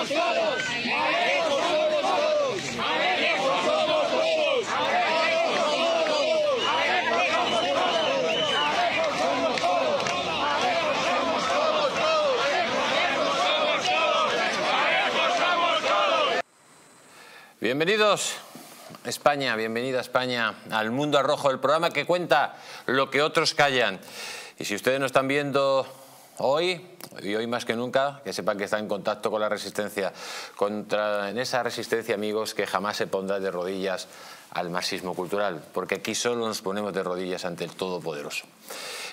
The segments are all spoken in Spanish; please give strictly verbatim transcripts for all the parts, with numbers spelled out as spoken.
somos todos! ¡Alejo somos todos! ¡Alejo somos todos! ¡Alejo somos todos! ¡Alejo somos todos! ¡Alejo somos todos! ¡Alejo somos todos! ¡Alejo somos todos! ¡Alejo somos todos! Bienvenidos España, bienvenida España al Mundo al Rojo, el programa que cuenta lo que otros callan. Y si ustedes nos están viendo hoy, y hoy más que nunca, que sepan que están en contacto con la resistencia, contra, en esa resistencia, amigos, que jamás se pondrá de rodillas al marxismo cultural, porque aquí solo nos ponemos de rodillas ante el Todopoderoso.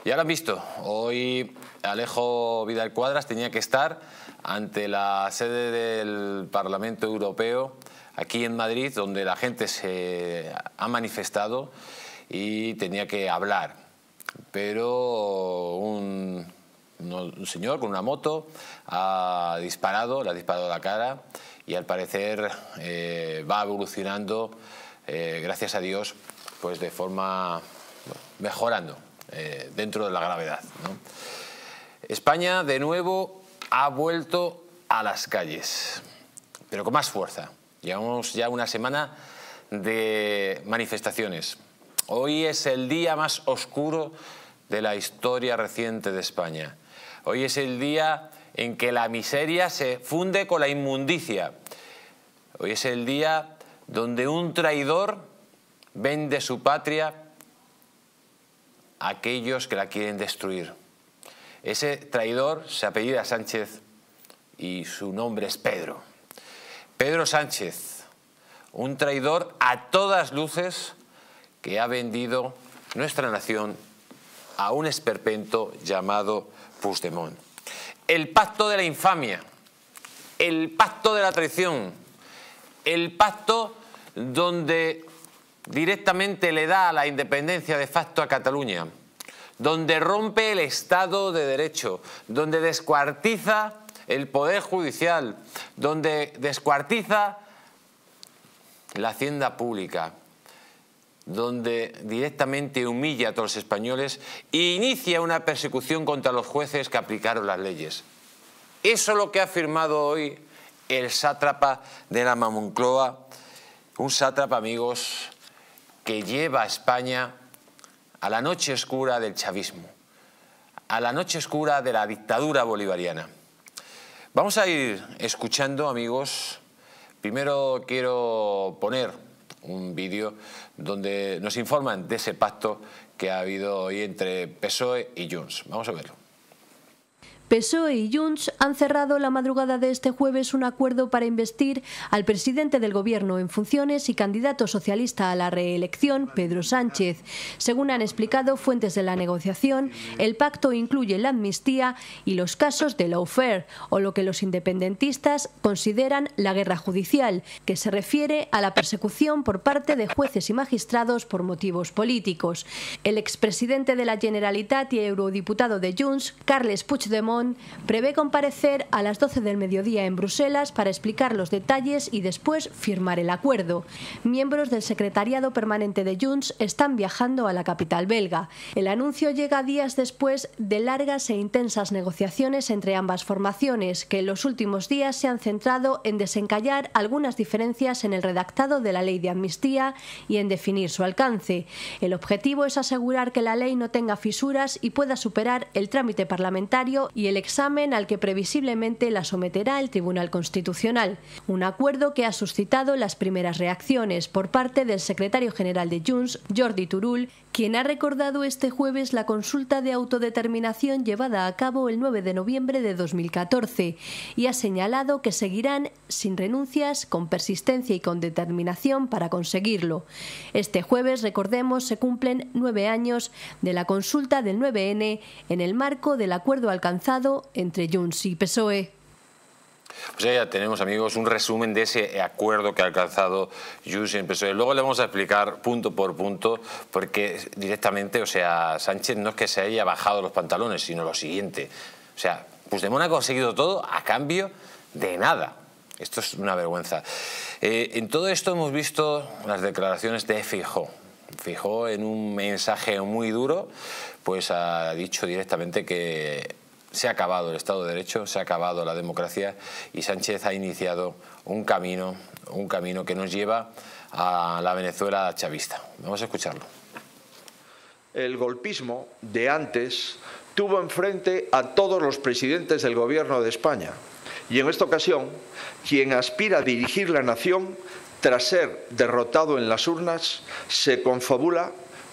Ya lo han visto, hoy Alejo Vidal-Quadras tenía que estar ante la sede del Parlamento Europeo, aquí en Madrid, donde la gente se ha manifestado y tenía que hablar. Pero un, un señor con una moto ha disparado, le ha disparado a la cara y al parecer eh, va evolucionando, eh, gracias a Dios, pues de forma, bueno, mejorando eh, dentro de la gravedad, ¿no? España de nuevo ha vuelto a las calles, pero con más fuerza. Llevamos ya una semana de manifestaciones. Hoy es el día más oscuro de la historia reciente de España. Hoy es el día en que la miseria se funde con la inmundicia. Hoy es el día donde un traidor vende su patria a aquellos que la quieren destruir. Ese traidor se apellida Sánchez y su nombre es Pedro. Pedro Sánchez, un traidor a todas luces que ha vendido nuestra nación a un esperpento llamado Puigdemont. El pacto de la infamia, el pacto de la traición, el pacto donde directamente le da la independencia de facto a Cataluña, donde rompe el Estado de Derecho, donde descuartiza el Poder Judicial, donde descuartiza la Hacienda Pública, donde directamente humilla a todos los españoles e inicia una persecución contra los jueces que aplicaron las leyes. Eso es lo que ha firmado hoy el sátrapa de la Moncloa, un sátrapa, amigos, que lleva a España a la noche oscura del chavismo, a la noche oscura de la dictadura bolivariana. Vamos a ir escuchando, amigos. Primero quiero poner un vídeo donde nos informan de ese pacto que ha habido hoy entre P S O E y Junts. Vamos a verlo. P S O E y Junts han cerrado la madrugada de este jueves un acuerdo para investir al presidente del Gobierno en funciones y candidato socialista a la reelección, Pedro Sánchez. Según han explicado fuentes de la negociación, el pacto incluye la amnistía y los casos de lawfare, o lo que los independentistas consideran la guerra judicial, que se refiere a la persecución por parte de jueces y magistrados por motivos políticos. El expresidente de la Generalitat y eurodiputado de Junts, Carles Puigdemont, prevé comparecer a las doce del mediodía en Bruselas para explicar los detalles y después firmar el acuerdo. Miembros del secretariado permanente de Junts están viajando a la capital belga. El anuncio llega días después de largas e intensas negociaciones entre ambas formaciones, que en los últimos días se han centrado en desencallar algunas diferencias en el redactado de la ley de amnistía y en definir su alcance. El objetivo es asegurar que la ley no tenga fisuras y pueda superar el trámite parlamentario y el examen al que previsiblemente la someterá el Tribunal Constitucional. Un acuerdo que ha suscitado las primeras reacciones por parte del secretario general de Junts, Jordi Turull, quien ha recordado este jueves la consulta de autodeterminación llevada a cabo el nueve de noviembre de dos mil catorce y ha señalado que seguirán sin renuncias, con persistencia y con determinación para conseguirlo. Este jueves, recordemos, se cumplen nueve años de la consulta del nueve ene en el marco del acuerdo alcanzado entre Junts y P S O E. Pues ya tenemos, amigos, un resumen de ese acuerdo que ha alcanzado Junts y el P S O E. Luego le vamos a explicar punto por punto, porque directamente, o sea, Sánchez no es que se haya bajado los pantalones, sino lo siguiente. O sea, Puigdemont ha conseguido todo a cambio de nada. Esto es una vergüenza. Eh, en todo esto hemos visto las declaraciones de Feijóo. Feijóo, en un mensaje muy duro, pues ha dicho directamente que Se ha acabado el Estado de Derecho, se ha acabado la democracia y Sánchez ha iniciado un camino, un camino que nos lleva a la Venezuela chavista. Vamos a escucharlo. El golpismo de antes tuvo enfrente a todos los presidentes del gobierno de España y en esta ocasión quien aspira a dirigir la nación tras ser derrotado en las urnas se confabula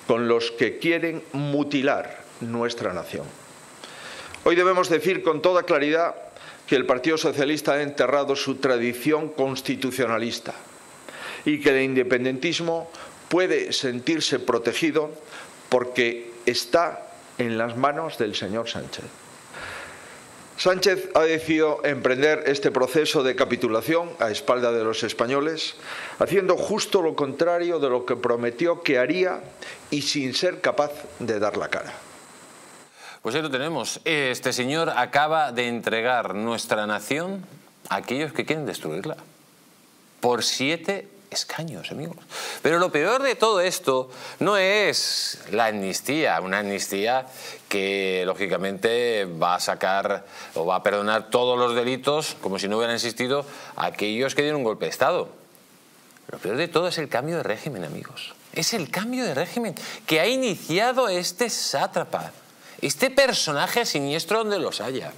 con los que quieren mutilar nuestra nación. Hoy debemos decir con toda claridad que el Partido Socialista ha enterrado su tradición constitucionalista y que el independentismo puede sentirse protegido porque está en las manos del señor Sánchez. Sánchez ha decidido emprender este proceso de capitulación a espalda de los españoles, haciendo justo lo contrario de lo que prometió que haría y sin ser capaz de dar la cara. Pues ahí lo tenemos. Este señor acaba de entregar nuestra nación a aquellos que quieren destruirla. Por siete escaños, amigos. Pero lo peor de todo esto no es la amnistía, una amnistía que lógicamente va a sacar o va a perdonar todos los delitos, como si no hubieran existido, a aquellos que dieron un golpe de Estado. Lo peor de todo es el cambio de régimen, amigos. Es el cambio de régimen que ha iniciado este sátrapa. Este personaje siniestro donde los haya.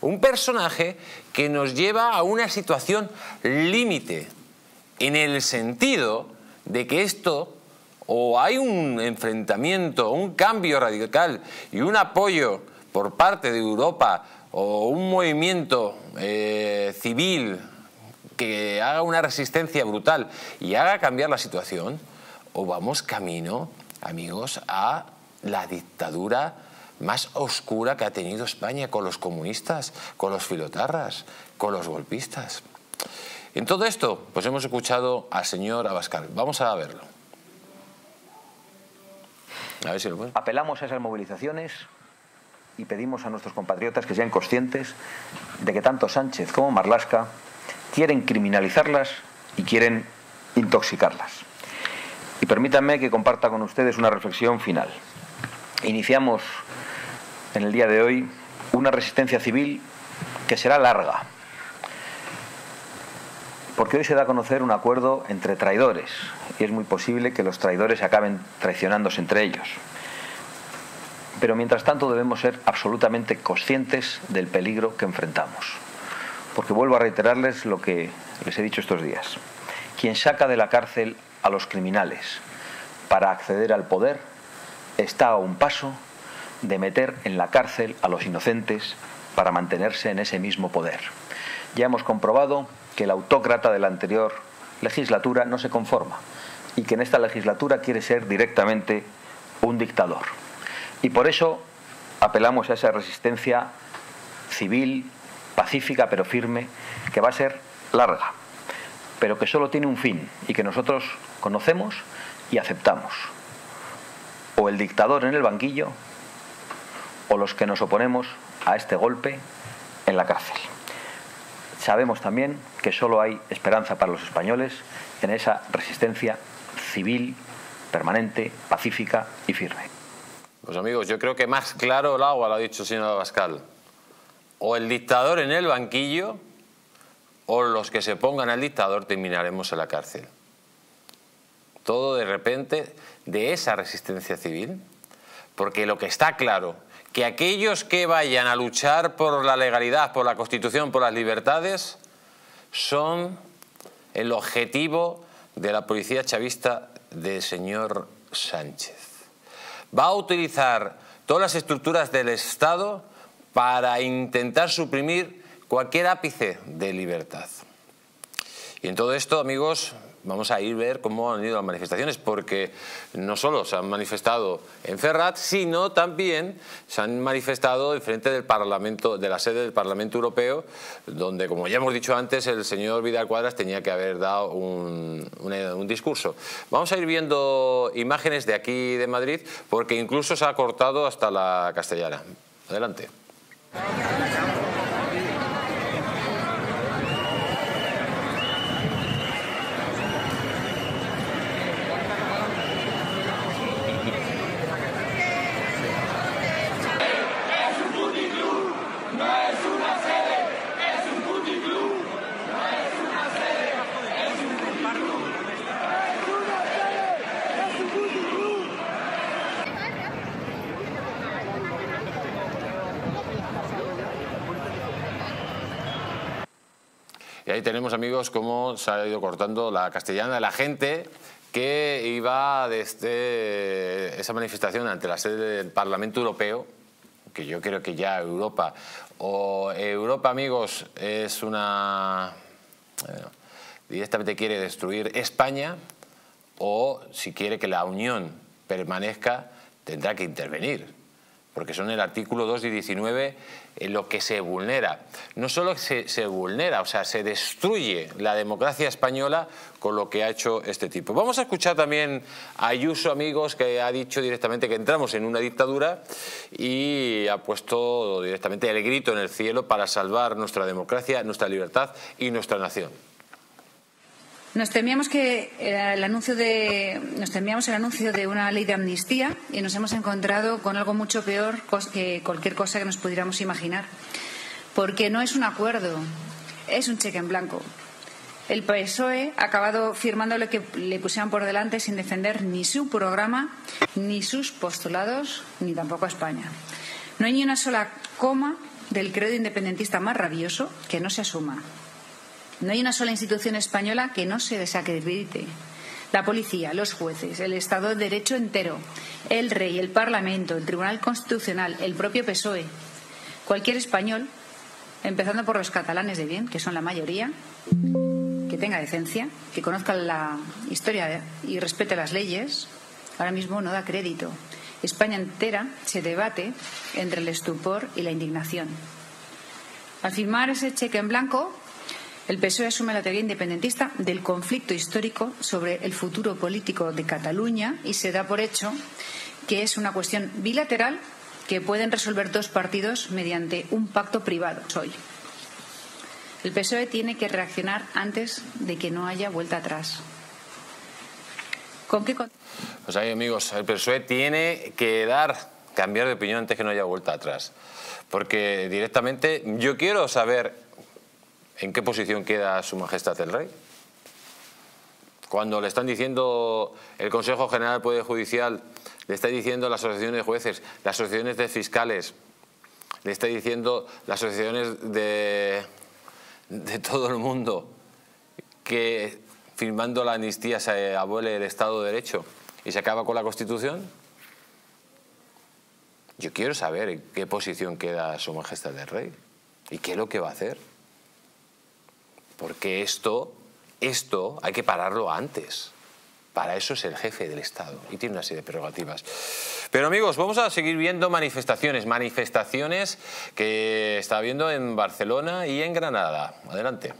Un personaje que nos lleva a una situación límite, en el sentido de que esto, o hay un enfrentamiento, un cambio radical y un apoyo por parte de Europa o un movimiento eh, civil que haga una resistencia brutal y haga cambiar la situación, o vamos camino, amigos, a la dictadura más oscura que ha tenido España con los comunistas, con los filotarras, con los golpistas. En todo esto, pues hemos escuchado al señor Abascal. Vamos a verlo. A ver si lo puedo. Apelamos a esas movilizaciones y pedimos a nuestros compatriotas que sean conscientes de que tanto Sánchez como Marlaska quieren criminalizarlas y quieren intoxicarlas. Y permítanme que comparta con ustedes una reflexión final. Iniciamos en el día de hoy una resistencia civil que será larga, porque hoy se da a conocer un acuerdo entre traidores y es muy posible que los traidores acaben traicionándose entre ellos. Pero mientras tanto debemos ser absolutamente conscientes del peligro que enfrentamos, porque vuelvo a reiterarles lo que les he dicho estos días. Quien saca de la cárcel a los criminales para acceder al poder está a un paso de meter en la cárcel a los inocentes para mantenerse en ese mismo poder. Ya hemos comprobado que el autócrata de la anterior legislatura no se conforma y que en esta legislatura quiere ser directamente un dictador. Y por eso apelamos a esa resistencia civil, pacífica pero firme, que va a ser larga, pero que solo tiene un fin y que nosotros conocemos y aceptamos. O el dictador en el banquillo o los que nos oponemos a este golpe en la cárcel. Sabemos también que solo hay esperanza para los españoles en esa resistencia civil, permanente, pacífica y firme. Pues amigos, yo creo que más claro el agua, lo ha dicho el señor Abascal. O el dictador en el banquillo o los que se pongan al dictador terminaremos en la cárcel. Todo de repente de esa resistencia civil, porque lo que está claro, que aquellos que vayan a luchar por la legalidad, por la Constitución, por las libertades, son el objetivo de la policía chavista del señor Sánchez. Va a utilizar todas las estructuras del Estado para intentar suprimir cualquier ápice de libertad. Y en todo esto, amigos, vamos a ir a ver cómo han ido las manifestaciones, porque no solo se han manifestado en Ferraz, sino también se han manifestado en frente del Parlamento, de la sede del Parlamento Europeo, donde, como ya hemos dicho antes, el señor Vidal-Quadras tenía que haber dado un, un, un discurso. Vamos a ir viendo imágenes de aquí de Madrid, porque incluso se ha cortado hasta la Castellana. Adelante. Y ahí tenemos, amigos, cómo se ha ido cortando la Castellana de la gente que iba desde esa manifestación ante la sede del Parlamento Europeo, que yo creo que ya Europa, o Europa, amigos, es una... Bueno, directamente quiere destruir España, o si quiere que la Unión permanezca, tendrá que intervenir, porque son el artículo dos y diecinueve en lo que se vulnera. No solo se, se vulnera, o sea, se destruye la democracia española con lo que ha hecho este tipo. Vamos a escuchar también a Ayuso, amigos, que ha dicho directamente que entramos en una dictadura y ha puesto directamente el grito en el cielo para salvar nuestra democracia, nuestra libertad y nuestra nación. Nos temíamos, que el anuncio de, nos temíamos el anuncio de una ley de amnistía y nos hemos encontrado con algo mucho peor que cualquier cosa que nos pudiéramos imaginar. Porque no es un acuerdo, es un cheque en blanco. El P S O E ha acabado firmando lo que le pusieron por delante sin defender ni su programa, ni sus postulados, ni tampoco a España. No hay ni una sola coma del credo independentista más rabioso que no se asuma. No hay una sola institución española que no se desacredite. La policía, los jueces, el Estado de Derecho entero, el rey, el Parlamento, el Tribunal Constitucional, el propio P S O E. Cualquier español, empezando por los catalanes de bien, que son la mayoría, que tenga decencia, que conozca la historia y respete las leyes, ahora mismo no da crédito. España entera se debate entre el estupor y la indignación. Al firmar ese cheque en blanco, el P S O E asume la teoría independentista del conflicto histórico sobre el futuro político de Cataluña y se da por hecho que es una cuestión bilateral que pueden resolver dos partidos mediante un pacto privado. Hoy, el P S O E tiene que reaccionar antes de que no haya vuelta atrás. ¿Con qué? Pues ahí, amigos, el P S O E tiene que dar, cambiar de opinión antes que no haya vuelta atrás. Porque directamente yo quiero saber... ¿En qué posición queda Su Majestad el Rey? Cuando le están diciendo el Consejo General del Poder Judicial, le está diciendo las asociaciones de jueces, las asociaciones de fiscales, le está diciendo las asociaciones de, de todo el mundo que firmando la amnistía se abole el Estado de Derecho y se acaba con la Constitución. Yo quiero saber en qué posición queda Su Majestad el Rey y qué es lo que va a hacer. Porque esto, esto hay que pararlo antes. Para eso es el jefe del Estado y tiene una serie de prerrogativas. Pero, amigos, vamos a seguir viendo manifestaciones, manifestaciones que está habiendo en Barcelona y en Granada. Adelante.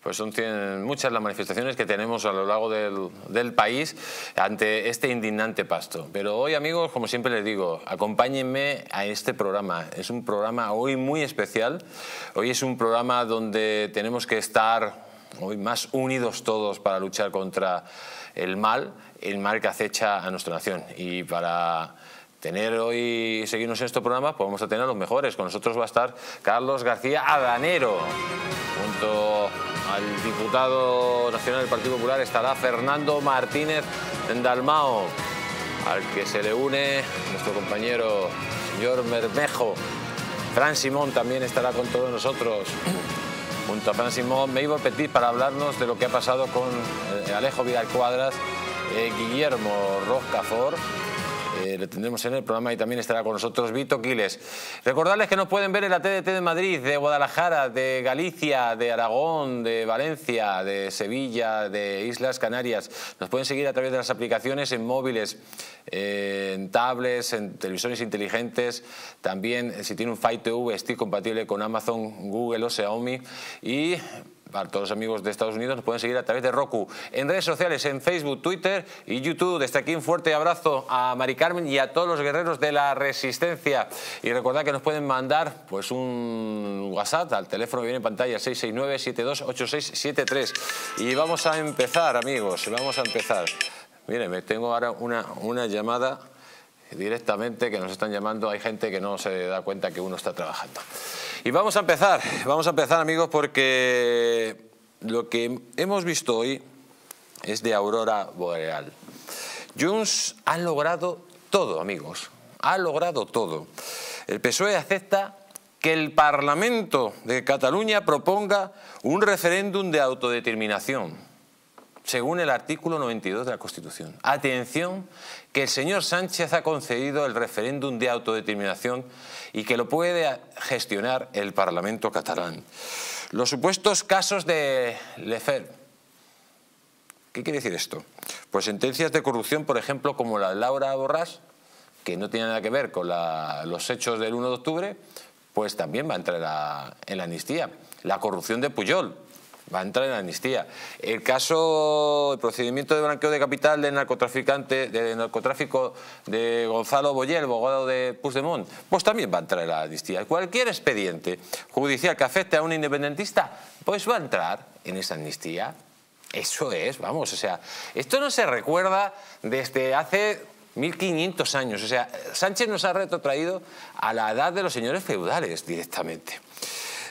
Pues son muchas las manifestaciones que tenemos a lo largo del, del país ante este indignante pasto. Pero hoy, amigos, como siempre les digo, acompáñenme a este programa. Es un programa hoy muy especial. Hoy es un programa donde tenemos que estar hoy más unidos todos para luchar contra el mal, el mal que acecha a nuestra nación. Y para... tener hoy, seguirnos en este programa, pues vamos a tener a los mejores. Con nosotros va a estar Carlos García Adanero. Junto al diputado nacional del Partido Popular estará Fernando Martínez-Dalmau, al que se le une nuestro compañero, señor Bermejo. Fran Simón también estará con todos nosotros. Junto a Fran Simón, Maibort Petit, para hablarnos de lo que ha pasado con Alejo Vidal-Quadras, eh, Guillermo Rocafort. Eh, lo tendremos en el programa y también estará con nosotros Vito Quiles. Recordarles que nos pueden ver en la T D T de Madrid, de Guadalajara, de Galicia, de Aragón, de Valencia, de Sevilla, de Islas Canarias. Nos pueden seguir a través de las aplicaciones en móviles, eh, en tablets, en televisores inteligentes. También, si tiene un Fire T V, estoy compatible con Amazon, Google o Xiaomi. Y... para todos los amigos de Estados Unidos nos pueden seguir a través de Roku. En redes sociales, en Facebook, Twitter y YouTube. Desde aquí un fuerte abrazo a Mari Carmen y a todos los guerreros de la Resistencia. Y recordad que nos pueden mandar pues un WhatsApp al teléfono que viene en pantalla, seis seis nueve, siete dos ocho seis siete tres. Y vamos a empezar, amigos, vamos a empezar. Mire, me tengo ahora una, una llamada directamente que nos están llamando. Hay gente que no se da cuenta que uno está trabajando. Y vamos a empezar, vamos a empezar, amigos, porque lo que hemos visto hoy es de aurora boreal. Junts ha logrado todo, amigos, ha logrado todo. El P S O E acepta que el Parlamento de Cataluña proponga un referéndum de autodeterminación, según el artículo noventa y dos de la Constitución. Atención, que el señor Sánchez ha concedido el referéndum de autodeterminación y que lo puede gestionar el Parlamento catalán. Los supuestos casos de Lefer. ¿Qué quiere decir esto? Pues sentencias de corrupción, por ejemplo, como la de Laura Borràs, que no tiene nada que ver con la, los hechos del uno de octubre, pues también va a entrar la, en la amnistía. La corrupción de Pujol va a entrar en la amnistía. El caso, el procedimiento de blanqueo de capital del narcotraficante, del narcotráfico de Gonzalo Boyer, abogado de Puigdemont, pues también va a entrar en la amnistía. Cualquier expediente judicial que afecte a un independentista, pues va a entrar en esa amnistía. Eso es, vamos, o sea, esto no se recuerda desde hace mil quinientos años. O sea, Sánchez nos ha retrotraído a la edad de los señores feudales directamente.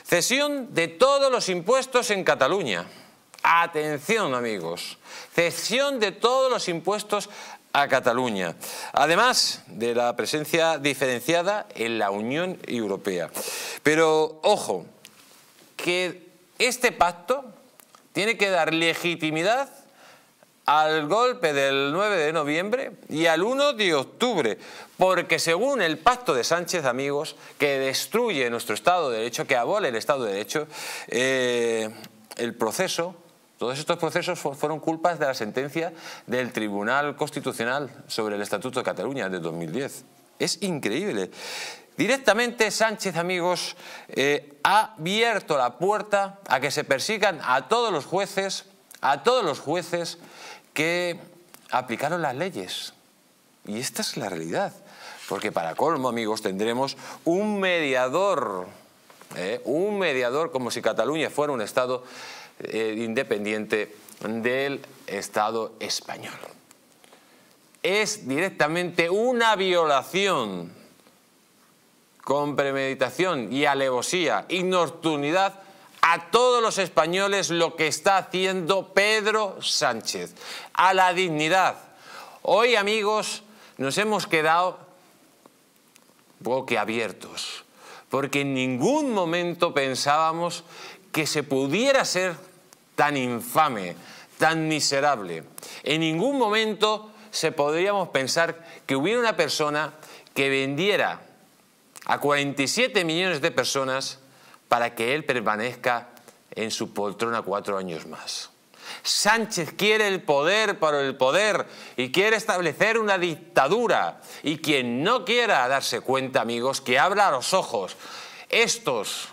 Cesión de todos los impuestos en Cataluña. Atención, amigos. Cesión de todos los impuestos a Cataluña. Además de la presencia diferenciada en la Unión Europea. Pero, ojo, que este pacto tiene que dar legitimidad al golpe del nueve de noviembre y al uno de octubre, porque según el pacto de Sánchez, amigos, que destruye nuestro Estado de Derecho, que abole el Estado de Derecho, eh, el proceso, todos estos procesos fueron culpas de la sentencia del Tribunal Constitucional sobre el Estatuto de Cataluña de dos mil diez. Es increíble. Directamente Sánchez, amigos, eh, ha abierto la puerta a que se persigan a todos los jueces, a todos los jueces que aplicaron las leyes. Y esta es la realidad. Porque para colmo, amigos, tendremos un mediador. ¿eh? Un mediador, como si Cataluña fuera un Estado eh, independiente del Estado español. Es directamente una violación con premeditación y alevosía, inoportunidad, a todos los españoles lo que está haciendo Pedro Sánchez, a la dignidad. Hoy, amigos, nos hemos quedado boquiabiertos, porque en ningún momento pensábamos que se pudiera ser tan infame, tan miserable. En ningún momento se podríamos pensar que hubiera una persona que vendiera a cuarenta y siete millones de personas para que él permanezca en su poltrona cuatro años más. Sánchez quiere el poder para el poder y quiere establecer una dictadura. Y quien no quiera darse cuenta, amigos, que abra los ojos. Estos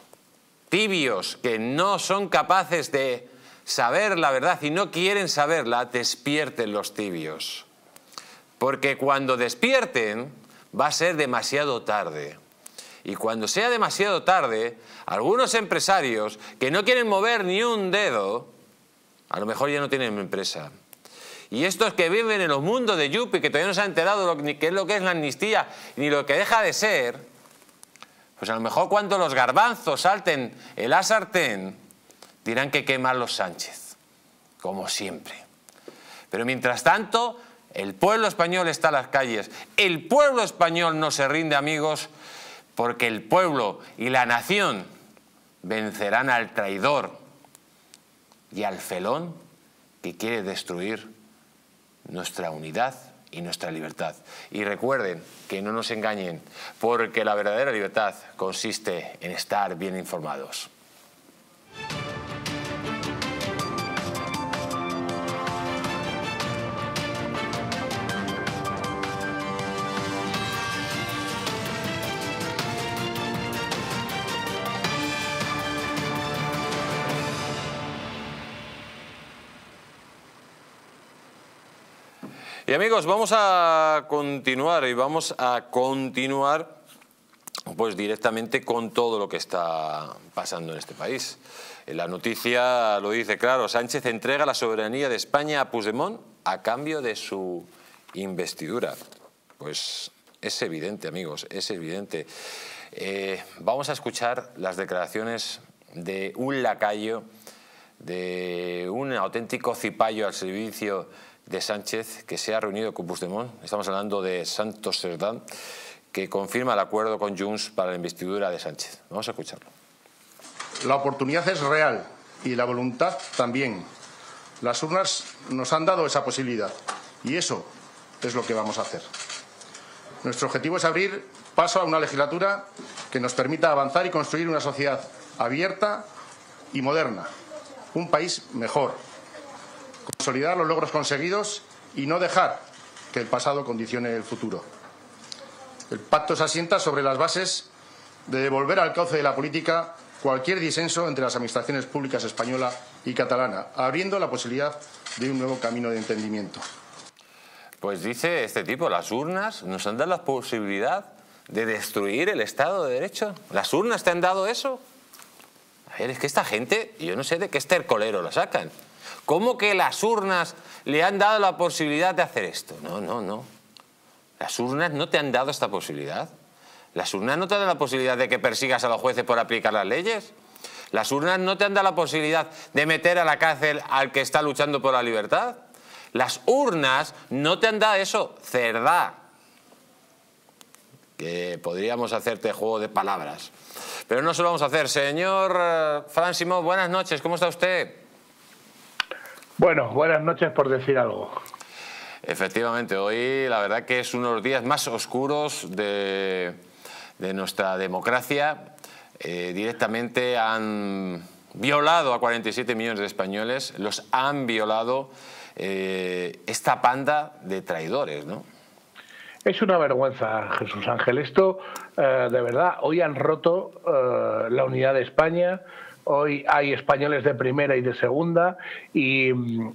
tibios que no son capaces de saber la verdad y no quieren saberla, despierten los tibios. Porque cuando despierten va a ser demasiado tarde. Y cuando sea demasiado tarde, algunos empresarios que no quieren mover ni un dedo, a lo mejor ya no tienen empresa. Y estos que viven en los mundos de Yupi, que todavía no se han enterado lo, ni qué es lo que es la amnistía, ni lo que deja de ser, pues a lo mejor cuando los garbanzos salten el a sartén, dirán que queman los Sánchez, como siempre. Pero mientras tanto, el pueblo español está en las calles. El pueblo español no se rinde, amigos, porque el pueblo y la nación vencerán al traidor y al felón que quiere destruir nuestra unidad y nuestra libertad. Y recuerden que no nos engañen, porque la verdadera libertad consiste en estar bien informados. Y amigos, vamos a continuar y vamos a continuar pues directamente con todo lo que está pasando en este país. La noticia lo dice claro, Sánchez entrega la soberanía de España a Puigdemont a cambio de su investidura. Pues es evidente, amigos, es evidente. Eh, vamos a escuchar las declaraciones de un lacayo, de un auténtico cipayo al servicio de Sánchez, que se ha reunido con Puigdemont. Estamos hablando de Santos Cerdán, que confirma el acuerdo con Junts para la investidura de Sánchez. Vamos a escucharlo. La oportunidad es real y la voluntad también. Las urnas nos han dado esa posibilidad y eso es lo que vamos a hacer. Nuestro objetivo es abrir paso a una legislatura que nos permita avanzar y construir una sociedad abierta y moderna, un país mejor, consolidar los logros conseguidos y no dejar que el pasado condicione el futuro. El pacto se asienta sobre las bases de devolver al cauce de la política cualquier disenso entre las administraciones públicas española y catalana, abriendo la posibilidad de un nuevo camino de entendimiento. Pues dice este tipo, las urnas nos han dado la posibilidad de destruir el Estado de Derecho. ¿Las urnas te han dado eso? A ver, es que esta gente, yo no sé de qué estercolero la sacan. ¿Cómo que las urnas le han dado la posibilidad de hacer esto? No, no, no. Las urnas no te han dado esta posibilidad. Las urnas no te dan la posibilidad de que persigas a los jueces por aplicar las leyes. Las urnas no te han dado la posibilidad de meter a la cárcel al que está luchando por la libertad. Las urnas no te han dado eso, Cerdá. Que podríamos hacerte juego de palabras. Pero no se lo vamos a hacer. Señor Fran Simón, buenas noches. ¿Cómo está usted? Bueno, buenas noches por decir algo. Efectivamente, hoy la verdad que es uno de los días más oscuros de... de nuestra democracia. Eh, directamente han violado a cuarenta y siete millones de españoles, los han violado eh, esta panda de traidores, ¿no? Es una vergüenza, Jesús Ángel. Esto, eh, de verdad, hoy han roto eh, la unidad de España. Hoy hay españoles de primera y de segunda y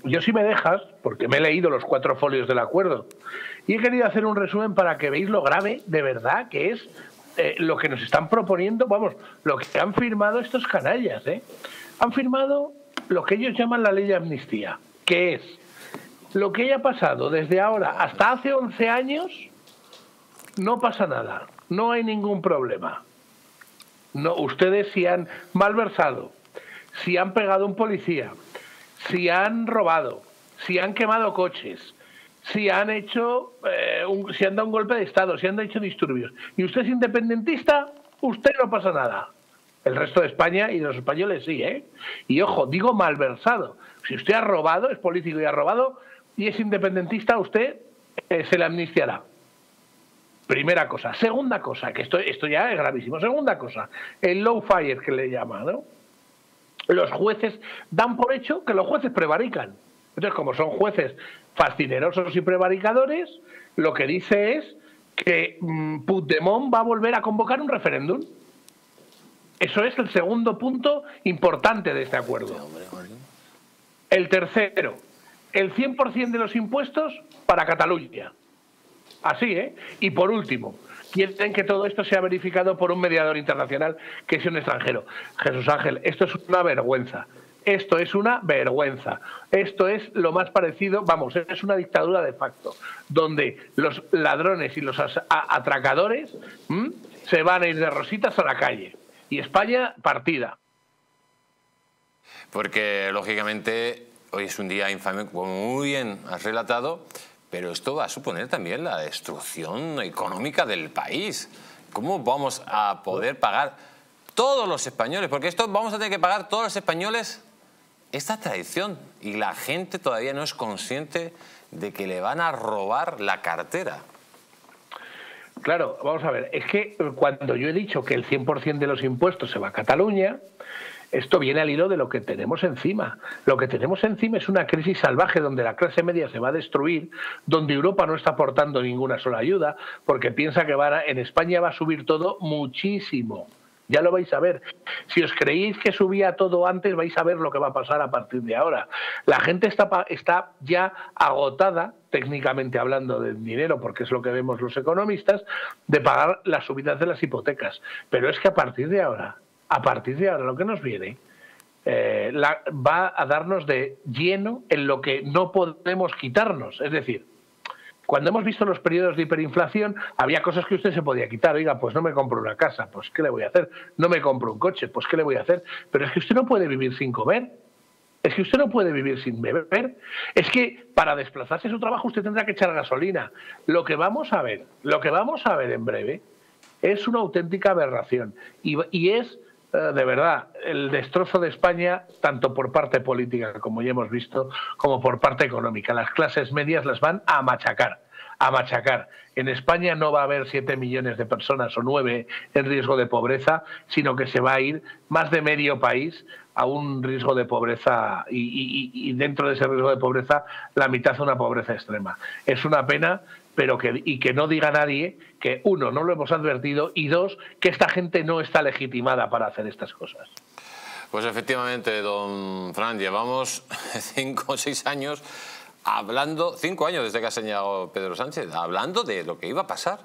yo, si me dejas, porque me he leído los cuatro folios del acuerdo y he querido hacer un resumen para que veáis lo grave de verdad que es Eh, lo que nos están proponiendo, vamos, lo que han firmado estos canallas, ¿eh? Han firmado lo que ellos llaman la ley de amnistía, que es lo que haya pasado desde ahora hasta hace once años, no pasa nada, no hay ningún problema. No, ustedes si han malversado, si han pegado a un policía, si han robado, si han quemado coches, si han hecho, eh, un, si han dado un golpe de Estado, si han hecho disturbios, y usted es independentista, usted no pasa nada. El resto de España y de los españoles sí, ¿eh? Y ojo, digo malversado. Si usted ha robado, es político y ha robado, y es independentista, usted eh, se le amnistiará. Primera cosa. Segunda cosa, que esto, esto ya es gravísimo. Segunda cosa, el low fire que le llama, ¿no? Los jueces dan por hecho que los jueces prevarican. Entonces, como son jueces fascinerosos y prevaricadores, lo que dice es que Puigdemont va a volver a convocar un referéndum. Eso es el segundo punto importante de este acuerdo. El tercero, el cien por cien de los impuestos para Cataluña. Así, ¿eh? Y por último, quieren que todo esto sea verificado por un mediador internacional que es un extranjero. Jesús Ángel, esto es una vergüenza. Esto es una vergüenza. Esto es lo más parecido, vamos, es una dictadura de facto, donde los ladrones y los atracadores ¿m? se van a ir de rositas a la calle. Y España partida. Porque, lógicamente, hoy es un día infame, como muy bien has relatado, pero esto va a suponer también la destrucción económica del país. ¿Cómo vamos a poder pagar todos los españoles? Porque esto vamos a tener que pagar todos los españoles. Esta traición, y la gente todavía no es consciente de que le van a robar la cartera. Claro, vamos a ver, es que cuando yo he dicho que el cien por cien de los impuestos se va a Cataluña, esto viene al hilo de lo que tenemos encima. Lo que tenemos encima es una crisis salvaje donde la clase media se va a destruir, donde Europa no está aportando ninguna sola ayuda, porque piensa que va a, en España va a subir todo muchísimo. Ya lo vais a ver. Si os creíais que subía todo antes, vais a ver lo que va a pasar a partir de ahora. La gente está, está ya agotada, técnicamente hablando del dinero, porque es lo que vemos los economistas, de pagar las subidas de las hipotecas. Pero es que a partir de ahora, a partir de ahora lo que nos viene eh, la, va a darnos de lleno en lo que no podemos quitarnos. Es decir, cuando hemos visto los periodos de hiperinflación, había cosas que usted se podía quitar. Oiga, pues no me compro una casa, pues ¿qué le voy a hacer? No me compro un coche, pues ¿qué le voy a hacer? Pero es que usted no puede vivir sin comer. Es que usted no puede vivir sin beber. Es que para desplazarse a su trabajo usted tendrá que echar gasolina. Lo que vamos a ver, lo que vamos a ver en breve es una auténtica aberración. Y, y es, de verdad, el destrozo de España, tanto por parte política, como ya hemos visto, como por parte económica. Las clases medias las van a machacar, a machacar. En España no va a haber siete millones de personas o nueve en riesgo de pobreza, sino que se va a ir más de medio país a un riesgo de pobreza y, y, y dentro de ese riesgo de pobreza la mitad a una pobreza extrema. Es una pena, pero que, y que no diga nadie que, uno, no lo hemos advertido y, dos, que esta gente no está legitimada para hacer estas cosas. Pues efectivamente, don Fran, llevamos cinco o seis años hablando, cinco años desde que ha señalado Pedro Sánchez, hablando de lo que iba a pasar.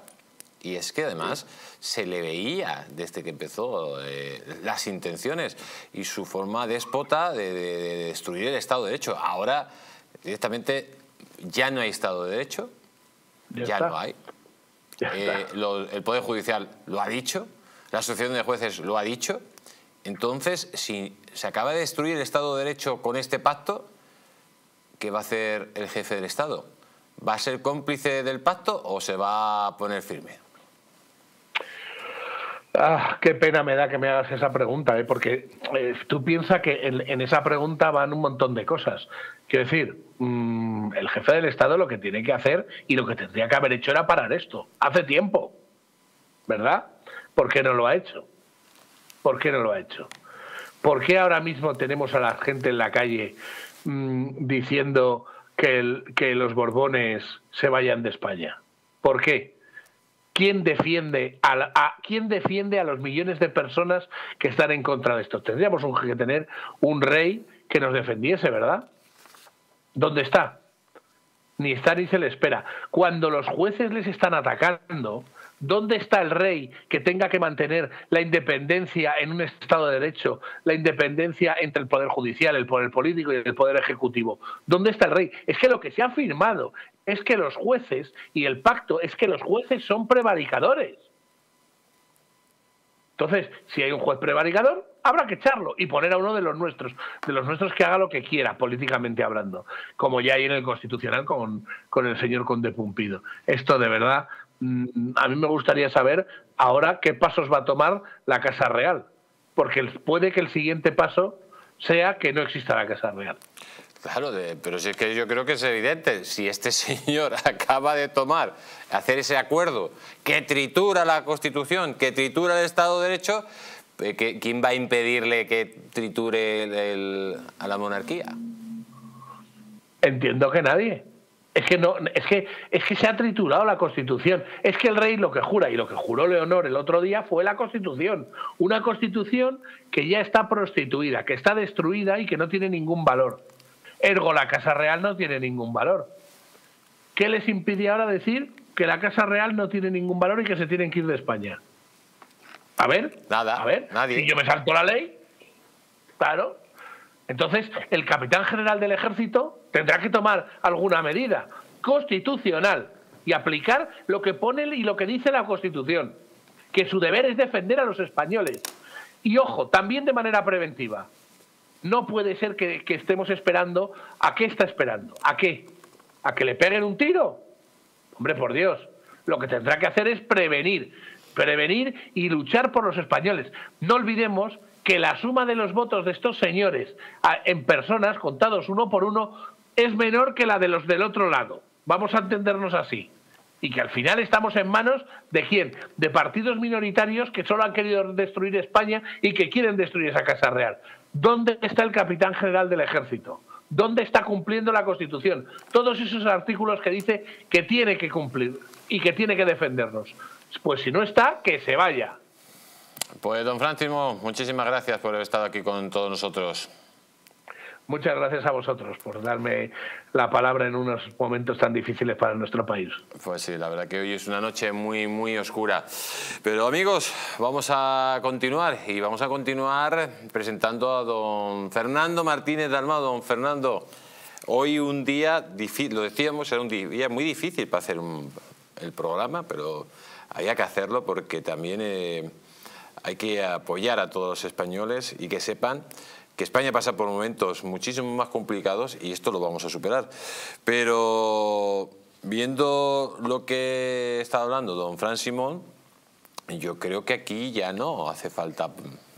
Y es que además se le veía desde que empezó eh, las intenciones y su forma déspota de, de, de destruir el Estado de Derecho. Ahora directamente ya no hay Estado de Derecho, ya, ya no hay. Eh, lo, el Poder Judicial lo ha dicho, la Asociación de Jueces lo ha dicho. Entonces, si se acaba de destruir el Estado de Derecho con este pacto, ¿qué va a hacer el jefe del Estado? ¿Va a ser cómplice del pacto o se va a poner firme? Ah, qué pena me da que me hagas esa pregunta, ¿eh? Porque eh, tú piensas que en, en esa pregunta van un montón de cosas. Quiero decir, mmm, el jefe del Estado lo que tiene que hacer y lo que tendría que haber hecho era parar esto. Hace tiempo, ¿verdad? ¿Por qué no lo ha hecho? ¿Por qué no lo ha hecho? ¿Por qué ahora mismo tenemos a la gente en la calle mmm, diciendo que, el, que los Borbones se vayan de España? ¿Por qué? ¿Quién defiende a, la, a, ¿Quién defiende a los millones de personas que están en contra de esto? Tendríamos un, que tener un rey que nos defendiese, ¿verdad? ¿Dónde está? Ni está ni se le espera. Cuando los jueces les están atacando, ¿dónde está el rey que tenga que mantener la independencia en un Estado de Derecho, la independencia entre el Poder Judicial, el Poder Político y el Poder Ejecutivo? ¿Dónde está el rey? Es que lo que se ha firmado es que los jueces, y el pacto es que los jueces son prevaricadores. Entonces, si hay un juez prevaricador, habrá que echarlo y poner a uno de los nuestros, de los nuestros que haga lo que quiera, políticamente hablando, como ya hay en el Constitucional con, con el señor Conde Pumpido. Esto, de verdad, a mí me gustaría saber ahora qué pasos va a tomar la Casa Real, porque puede que el siguiente paso sea que no exista la Casa Real. Claro, de, pero si es que yo creo que es evidente, si este señor acaba de tomar, hacer ese acuerdo que tritura la Constitución, que tritura el Estado de Derecho, que, ¿quién va a impedirle que triture el, el, a la monarquía? Entiendo que nadie. Es que, no, es, que, es que se ha triturado la Constitución. Es que el rey lo que jura, y lo que juró Leonor el otro día, fue la Constitución. Una Constitución que ya está prostituida, que está destruida y que no tiene ningún valor. Ergo, la Casa Real no tiene ningún valor. ¿Qué les impide ahora decir que la Casa Real no tiene ningún valor y que se tienen que ir de España? A ver, nada, a ver, nadie. Si yo me salto la ley, claro. Entonces, el capitán general del ejército tendrá que tomar alguna medida constitucional y aplicar lo que pone y lo que dice la Constitución, que su deber es defender a los españoles. Y ojo, también de manera preventiva. No puede ser que, que estemos esperando. ¿A qué está esperando? ¿A qué? ¿A que le peguen un tiro? Hombre, por Dios, lo que tendrá que hacer es prevenir, prevenir y luchar por los españoles. No olvidemos que la suma de los votos de estos señores en personas, contados uno por uno, es menor que la de los del otro lado. Vamos a entendernos así. Y que al final estamos en manos de ¿quién? De partidos minoritarios que solo han querido destruir España y que quieren destruir esa Casa Real. ¿Dónde está el capitán general del ejército? ¿Dónde está cumpliendo la Constitución? Todos esos artículos que dice que tiene que cumplir y que tiene que defendernos. Pues si no está, que se vaya. Pues don Fran Simón, muchísimas gracias por haber estado aquí con todos nosotros. Muchas gracias a vosotros por darme la palabra en unos momentos tan difíciles para nuestro país. Pues sí, la verdad que hoy es una noche muy, muy oscura. Pero amigos, vamos a continuar y vamos a continuar presentando a don Fernando Martínez-Dalmau. Don Fernando, hoy un día difícil, lo decíamos, era un día muy difícil para hacer un, el programa, pero había que hacerlo porque también eh, hay que apoyar a todos los españoles y que sepan que España pasa por momentos muchísimo más complicados y esto lo vamos a superar. Pero viendo lo que está hablando don Fran Simón, yo creo que aquí ya no hace falta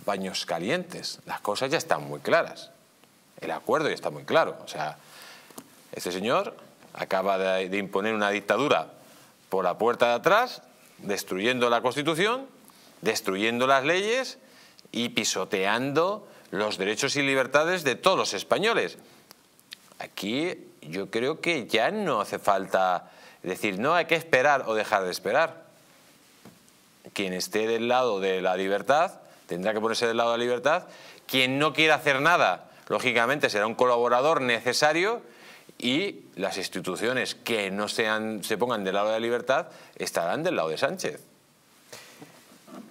baños calientes. Las cosas ya están muy claras. El acuerdo ya está muy claro. O sea, este señor acaba de, de imponer una dictadura por la puerta de atrás, destruyendo la Constitución, destruyendo las leyes y pisoteando los derechos y libertades de todos los españoles. Aquí yo creo que ya no hace falta decir, no hay que esperar o dejar de esperar. Quien esté del lado de la libertad tendrá que ponerse del lado de la libertad. Quien no quiera hacer nada, lógicamente será un colaborador necesario y las instituciones que no sean, se pongan del lado de la libertad estarán del lado de Sánchez.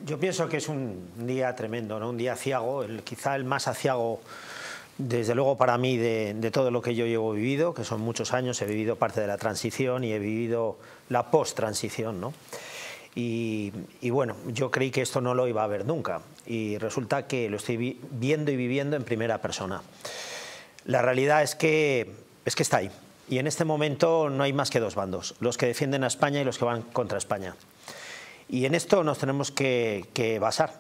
Yo pienso que es un día tremendo, ¿no? Un día aciago, el, quizá el más aciago, desde luego para mí, de, de todo lo que yo llevo vivido, que son muchos años, he vivido parte de la transición y he vivido la post-transición, ¿no? Y, y bueno, yo creí que esto no lo iba a ver nunca y resulta que lo estoy vi viendo y viviendo en primera persona. La realidad es que, es que está ahí y en este momento no hay más que dos bandos, los que defienden a España y los que van contra España. Y en esto nos tenemos que, que basar,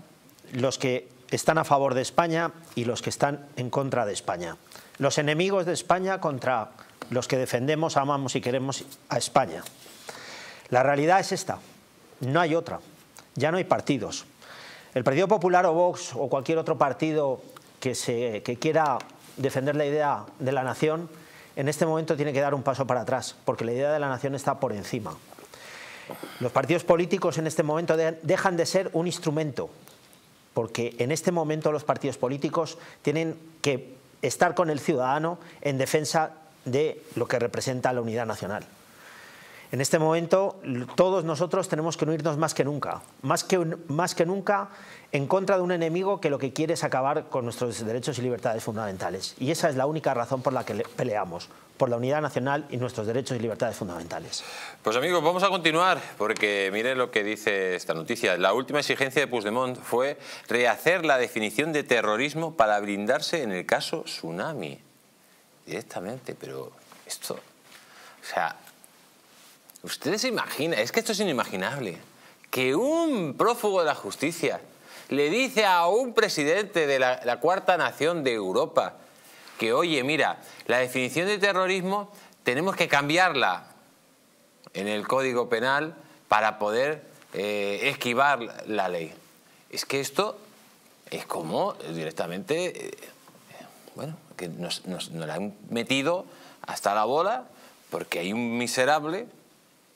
los que están a favor de España y los que están en contra de España. Los enemigos de España contra los que defendemos, amamos y queremos a España. La realidad es esta, no hay otra, ya no hay partidos. El Partido Popular o Vox o cualquier otro partido que, se, que quiera defender la idea de la nación, en este momento tiene que dar un paso para atrás, porque la idea de la nación está por encima. Los partidos políticos en este momento dejan de ser un instrumento, porque en este momento los partidos políticos tienen que estar con el ciudadano en defensa de lo que representa la unidad nacional. En este momento todos nosotros tenemos que unirnos más que nunca, más que, más que nunca en contra de un enemigo que lo que quiere es acabar con nuestros derechos y libertades fundamentales. Y esa es la única razón por la que peleamos, por la unidad nacional y nuestros derechos y libertades fundamentales. Pues amigos, vamos a continuar, porque mire lo que dice esta noticia. La última exigencia de Puigdemont fue rehacer la definición de terrorismo para blindarse en el caso tsunami. Directamente, pero esto, o sea, ¿ustedes se imaginan? Es que esto es inimaginable. Que un prófugo de la justicia le dice a un presidente de la, la cuarta nación de Europa que, oye, mira, la definición de terrorismo tenemos que cambiarla en el Código Penal para poder eh, esquivar la ley. Es que esto es como directamente, eh, bueno, que nos, nos, nos la han metido hasta la bola porque hay un miserable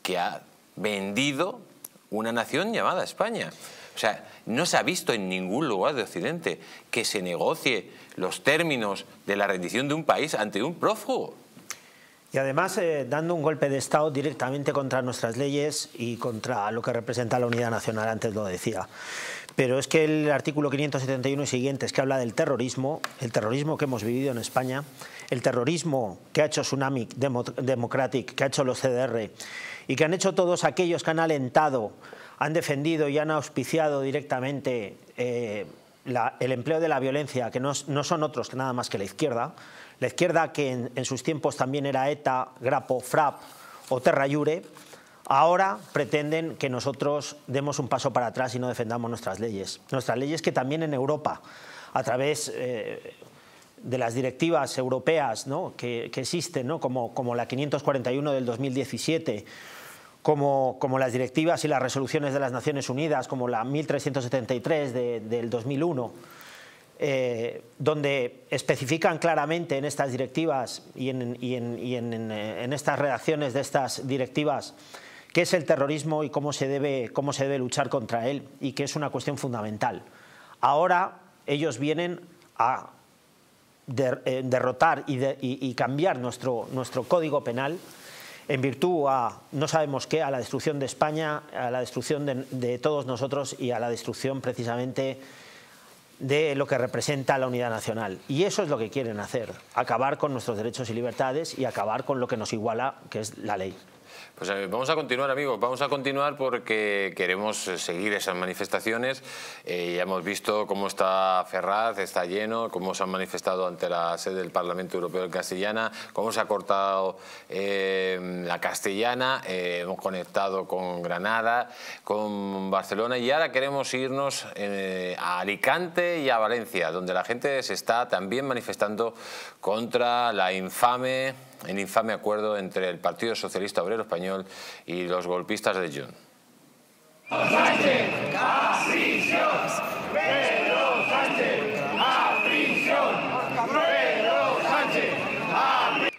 que ha vendido una nación llamada España. O sea, no se ha visto en ningún lugar de Occidente que se negocie los términos de la rendición de un país ante un prófugo. Y además eh, dando un golpe de Estado directamente contra nuestras leyes y contra lo que representa la unidad nacional, antes lo decía. Pero es que el artículo quinientos setenta y uno y siguientes, que habla del terrorismo, el terrorismo que hemos vivido en España, el terrorismo que ha hecho Tsunami Democratic, que ha hecho los C D R y que han hecho todos aquellos que han alentado, han defendido y han auspiciado directamente eh, la, el empleo de la violencia, que no, no son otros que nada más que la izquierda. La izquierda que en, en sus tiempos también era ETA, Grapo, FRAP o Terra Lliure, ahora pretenden que nosotros demos un paso para atrás y no defendamos nuestras leyes. Nuestras leyes que también en Europa, a través eh, de las directivas europeas, ¿no?, que, que existen, ¿no?, como, como la quinientos cuarenta y uno del dos mil diecisiete, Como, como las directivas y las resoluciones de las Naciones Unidas, como la mil trescientos setenta y tres de, del dos mil uno, eh, donde especifican claramente en estas directivas y, en, y, en, y en, en, en estas redacciones de estas directivas qué es el terrorismo y cómo se debe, cómo se debe luchar contra él, y que es una cuestión fundamental. Ahora ellos vienen a de, eh, derrotar y, de, y, y cambiar nuestro, nuestro código penal en virtud a no sabemos qué, a la destrucción de España, a la destrucción de, de todos nosotros y a la destrucción precisamente de lo que representa la unidad nacional. Y eso es lo que quieren hacer, acabar con nuestros derechos y libertades y acabar con lo que nos iguala, que es la ley. Pues eh, vamos a continuar, amigos, vamos a continuar porque queremos seguir esas manifestaciones. Eh, ya hemos visto cómo está Ferraz, está lleno, cómo se han manifestado ante la sede del Parlamento Europeo en Castellana, cómo se ha cortado eh, la Castellana, eh, hemos conectado con Granada, con Barcelona y ahora queremos irnos eh, a Alicante y a Valencia, donde la gente se está también manifestando contra la infame... el infame acuerdo entre el Partido Socialista Obrero Español y los golpistas de Junts. Pedro Sánchez, a prisión. Pedro Sánchez, a prisión. Pedro Sánchez, a prisión.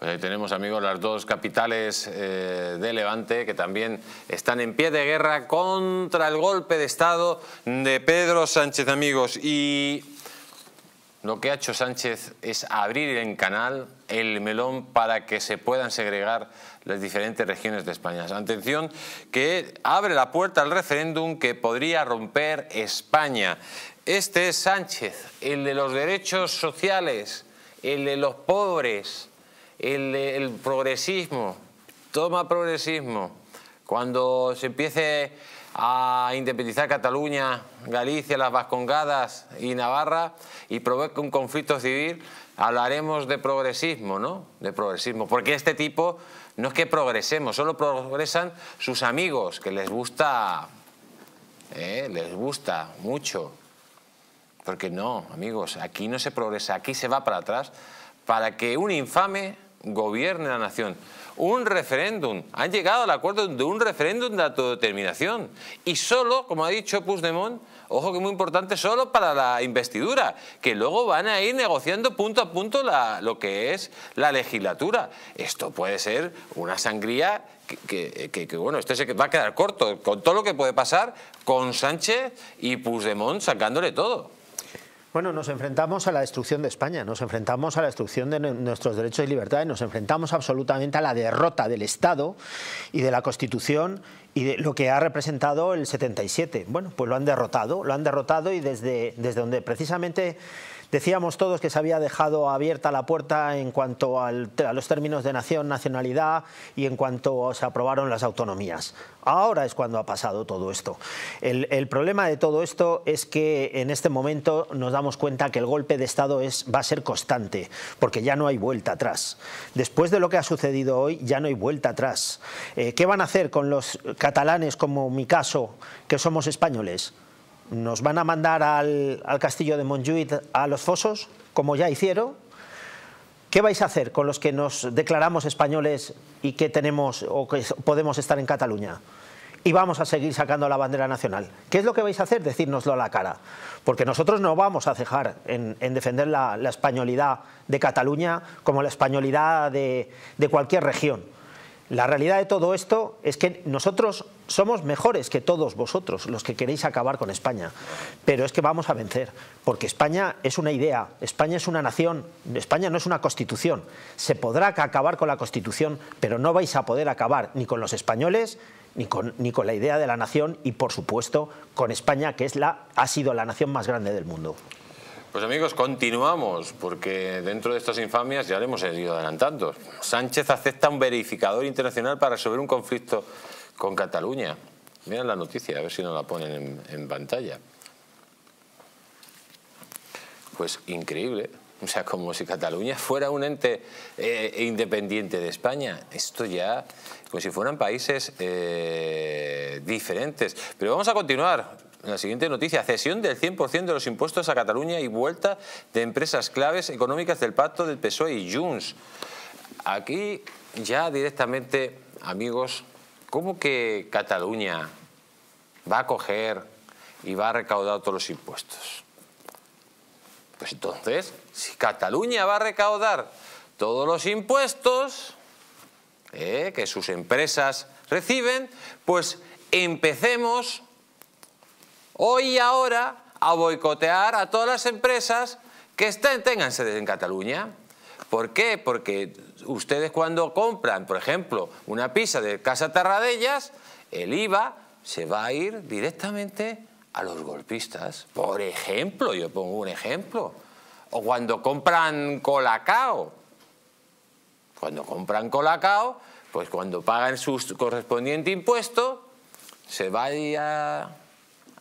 Pues ahí tenemos, amigos, las dos capitales eh, de Levante que también están en pie de guerra contra el golpe de Estado de Pedro Sánchez, amigos. Y lo que ha hecho Sánchez es abrir el canal, el melón, para que se puedan segregar las diferentes regiones de España. Atención, que abre la puerta al referéndum que podría romper España. Este es Sánchez, el de los derechos sociales, el de los pobres. El, el progresismo, toma progresismo. Cuando se empiece a independizar Cataluña, Galicia, las Vascongadas y Navarra y provoque un conflicto civil, hablaremos de progresismo, ¿no? De progresismo, porque este tipo no es que progresemos, solo progresan sus amigos, que les gusta, eh, les gusta mucho. Porque no, amigos, aquí no se progresa, aquí se va para atrás para que un infame gobierne la nación. Un referéndum. Han llegado al acuerdo de un referéndum de autodeterminación. Y solo, como ha dicho Puigdemont, ojo que muy importante, solo para la investidura, que luego van a ir negociando punto a punto la, lo que es la legislatura. Esto puede ser una sangría que, que, que, que bueno, este se va a quedar corto con todo lo que puede pasar con Sánchez y Puigdemont sacándole todo. Bueno, nos enfrentamos a la destrucción de España, nos enfrentamos a la destrucción de nuestros derechos y libertades, nos enfrentamos absolutamente a la derrota del Estado y de la Constitución y de lo que ha representado el setenta y siete. Bueno, pues lo han derrotado, lo han derrotado y desde, desde donde precisamente decíamos todos que se había dejado abierta la puerta en cuanto al, a los términos de nación, nacionalidad y en cuanto se aprobaron las autonomías. Ahora es cuando ha pasado todo esto. El, el problema de todo esto es que en este momento nos da damos cuenta que el golpe de Estado es, va a ser constante, porque ya no hay vuelta atrás. Después de lo que ha sucedido hoy, ya no hay vuelta atrás. Eh, ¿Qué van a hacer con los catalanes, como mi caso, que somos españoles? ¿Nos van a mandar al, al castillo de Montjuïc, a los fosos, como ya hicieron? ¿Qué vais a hacer con los que nos declaramos españoles y que tenemos o que podemos estar en Cataluña? Y vamos a seguir sacando la bandera nacional. ¿Qué es lo que vais a hacer? Decírnoslo a la cara. Porque nosotros no vamos a cejar en, en defender la, la españolidad de Cataluña como la españolidad de, de cualquier región. La realidad de todo esto es que nosotros somos mejores que todos vosotros, los que queréis acabar con España. Pero es que vamos a vencer, porque España es una idea, España es una nación, España no es una constitución. Se podrá acabar con la constitución, pero no vais a poder acabar ni con los españoles, ni con, ni con la idea de la nación y, por supuesto, con España, que es la, ha sido la nación más grande del mundo. Pues amigos, continuamos, porque dentro de estas infamias ya lo hemos ido adelantando. Sánchez acepta un verificador internacional para resolver un conflicto con Cataluña. Miren la noticia, a ver si nos la ponen en, en pantalla. Pues increíble, o sea, como si Cataluña fuera un ente eh, independiente de España. Esto ya, como si fueran países eh, diferentes. Pero vamos a continuar. La siguiente noticia, cesión del cien por cien de los impuestos a Cataluña y vuelta de empresas claves económicas del pacto del P S O E y Junts. Aquí ya directamente, amigos, ¿cómo que Cataluña va a coger y va a recaudar todos los impuestos? Pues entonces, si Cataluña va a recaudar todos los impuestos, eh, que sus empresas reciben, pues empecemos hoy y ahora a boicotear a todas las empresas que estén, tengan sede en Cataluña. ¿Por qué? Porque ustedes cuando compran, por ejemplo, una pizza de Casa Tarradellas, el I V A se va a ir directamente a los golpistas. Por ejemplo, yo pongo un ejemplo. O cuando compran Colacao. Cuando compran Colacao, pues cuando pagan su correspondiente impuesto, se va a ir a,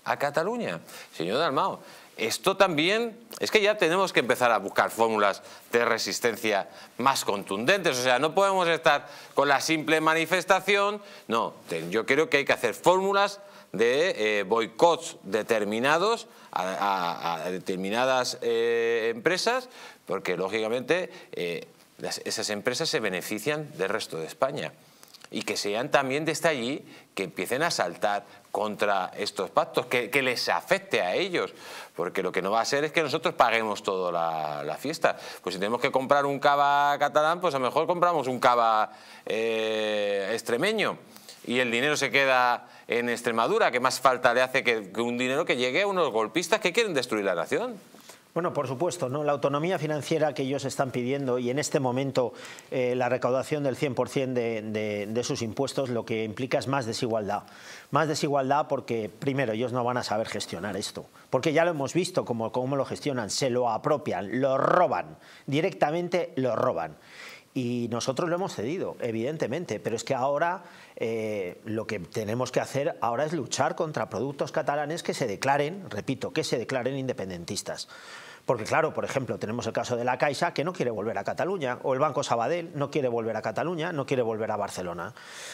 a Cataluña. Señor Dalmau, esto también, es que ya tenemos que empezar a buscar fórmulas de resistencia más contundentes. O sea, no podemos estar con la simple manifestación. No, yo creo que hay que hacer fórmulas de eh, boicots determinados a, a, a determinadas eh, empresas, porque lógicamente eh, las, esas empresas se benefician del resto de España. Y que sean también desde allí que empiecen a saltar contra estos pactos, que, que les afecte a ellos. Porque lo que no va a ser es que nosotros paguemos toda la, la fiesta. Pues si tenemos que comprar un cava catalán, pues a lo mejor compramos un cava eh, extremeño. Y el dinero se queda en Extremadura, que más falta le hace que, que un dinero que llegue a unos golpistas que quieren destruir la nación. Bueno, por supuesto, ¿no? La autonomía financiera que ellos están pidiendo y en este momento eh, la recaudación del cien por cien de, de, de sus impuestos, lo que implica es más desigualdad. Más desigualdad porque, primero, ellos no van a saber gestionar esto. Porque ya lo hemos visto cómo, cómo lo gestionan, se lo apropian, lo roban, directamente lo roban. Y nosotros lo hemos cedido, evidentemente, pero es que ahora eh, lo que tenemos que hacer ahora es luchar contra productos catalanes que se declaren, repito, que se declaren independentistas. Porque claro, por ejemplo, tenemos el caso de la Caixa, que no quiere volver a Cataluña, o el Banco Sabadell no quiere volver a Cataluña, no quiere volver a Barcelona.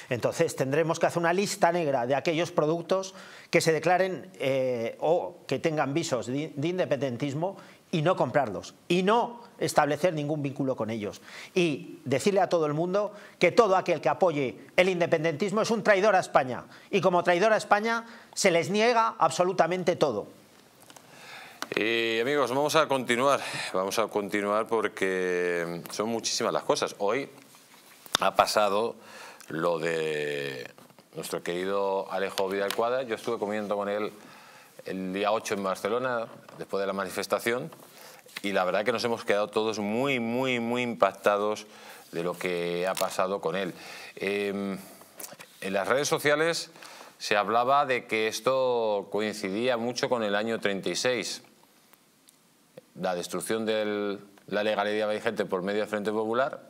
Entonces tendremos que hacer una lista negra de aquellos productos que se declaren eh, o que tengan visos de, de independentismo y no comprarlos, y no establecer ningún vínculo con ellos. Y decirle a todo el mundo que todo aquel que apoye el independentismo es un traidor a España, y como traidor a España se les niega absolutamente todo. Y amigos, vamos a continuar, vamos a continuar porque son muchísimas las cosas. Hoy ha pasado lo de nuestro querido Alejo Vidal-Quadras. Yo estuve comiendo con él el día ocho en Barcelona, después de la manifestación, y la verdad es que nos hemos quedado todos muy, muy, muy impactados de lo que ha pasado con él. Eh, en las redes sociales se hablaba de que esto coincidía mucho con el año treinta y seis. La destrucción de la legalidad vigente por medio del Frente Popular,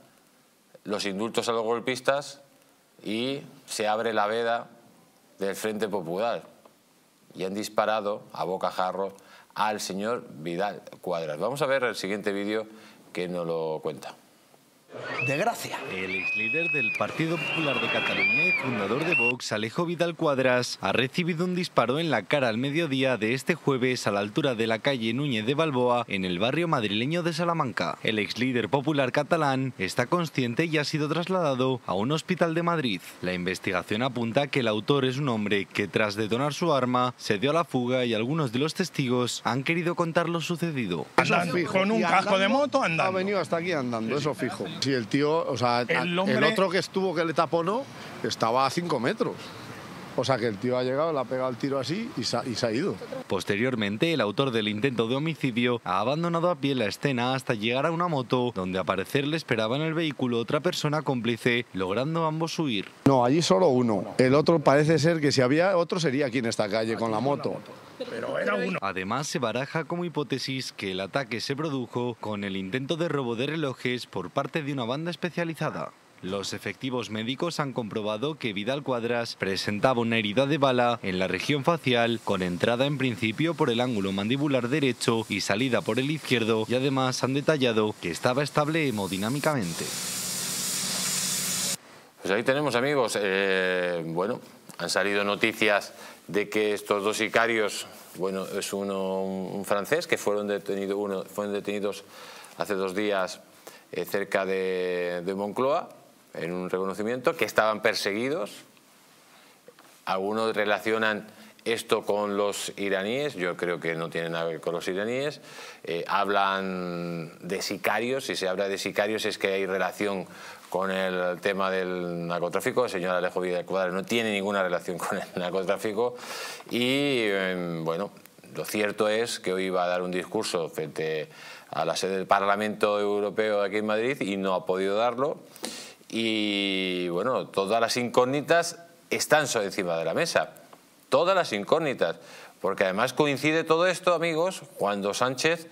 los indultos a los golpistas y se abre la veda del Frente Popular. Y han disparado a bocajarro al señor Vidal-Quadras. Vamos a ver el siguiente vídeo que nos lo cuenta. De Gracia. El ex líder del Partido Popular de Cataluña y fundador de Vox, Alejo Vidal-Quadras, ha recibido un disparo en la cara al mediodía de este jueves a la altura de la calle Núñez de Balboa, en el barrio madrileño de Salamanca. El ex líder popular catalán está consciente y ha sido trasladado a un hospital de Madrid. La investigación apunta que el autor es un hombre que, tras detonar su arma, se dio a la fuga y algunos de los testigos han querido contar lo sucedido. Andando, con un casco de moto andando. Ha venido hasta aquí andando, eso fijo. Sí, el tío, o sea, el, hombre... el otro que estuvo, que le taponó, estaba a cinco metros. O sea que el tío ha llegado, le ha pegado el tiro así y se, ha, y se ha ido. Posteriormente, el autor del intento de homicidio ha abandonado a pie la escena hasta llegar a una moto, donde al parecer le esperaba en el vehículo otra persona cómplice, logrando ambos huir. No, allí solo uno. El otro parece ser que si había otro sería aquí en esta calle con la moto. Pero era uno. Además, se baraja como hipótesis que el ataque se produjo con el intento de robo de relojes por parte de una banda especializada. Los efectivos médicos han comprobado que Vidal-Quadras presentaba una herida de bala en la región facial, con entrada en principio por el ángulo mandibular derecho y salida por el izquierdo, y además han detallado que estaba estable hemodinámicamente. Pues ahí tenemos, amigos. Eh, bueno, han salido noticias de que estos dos sicarios, bueno, es uno un francés, que fueron, detenido, uno, fueron detenidos hace dos días eh, cerca de, de Moncloa, en un reconocimiento, que estaban perseguidos. Algunos relacionan Esto con los iraníes, yo creo que no tiene nada que ver con los iraníes. Eh, hablan de sicarios, si se habla de sicarios es que hay relación con el tema del narcotráfico. El señor Alejo Vidal-Quadras no tiene ninguna relación con el narcotráfico. Y eh, bueno, lo cierto es que hoy iba a dar un discurso frente a la sede del Parlamento Europeo aquí en Madrid y no ha podido darlo. Y bueno, todas las incógnitas están sobre encima de la mesa. Todas las incógnitas, porque además coincide todo esto, amigos, cuando Sánchez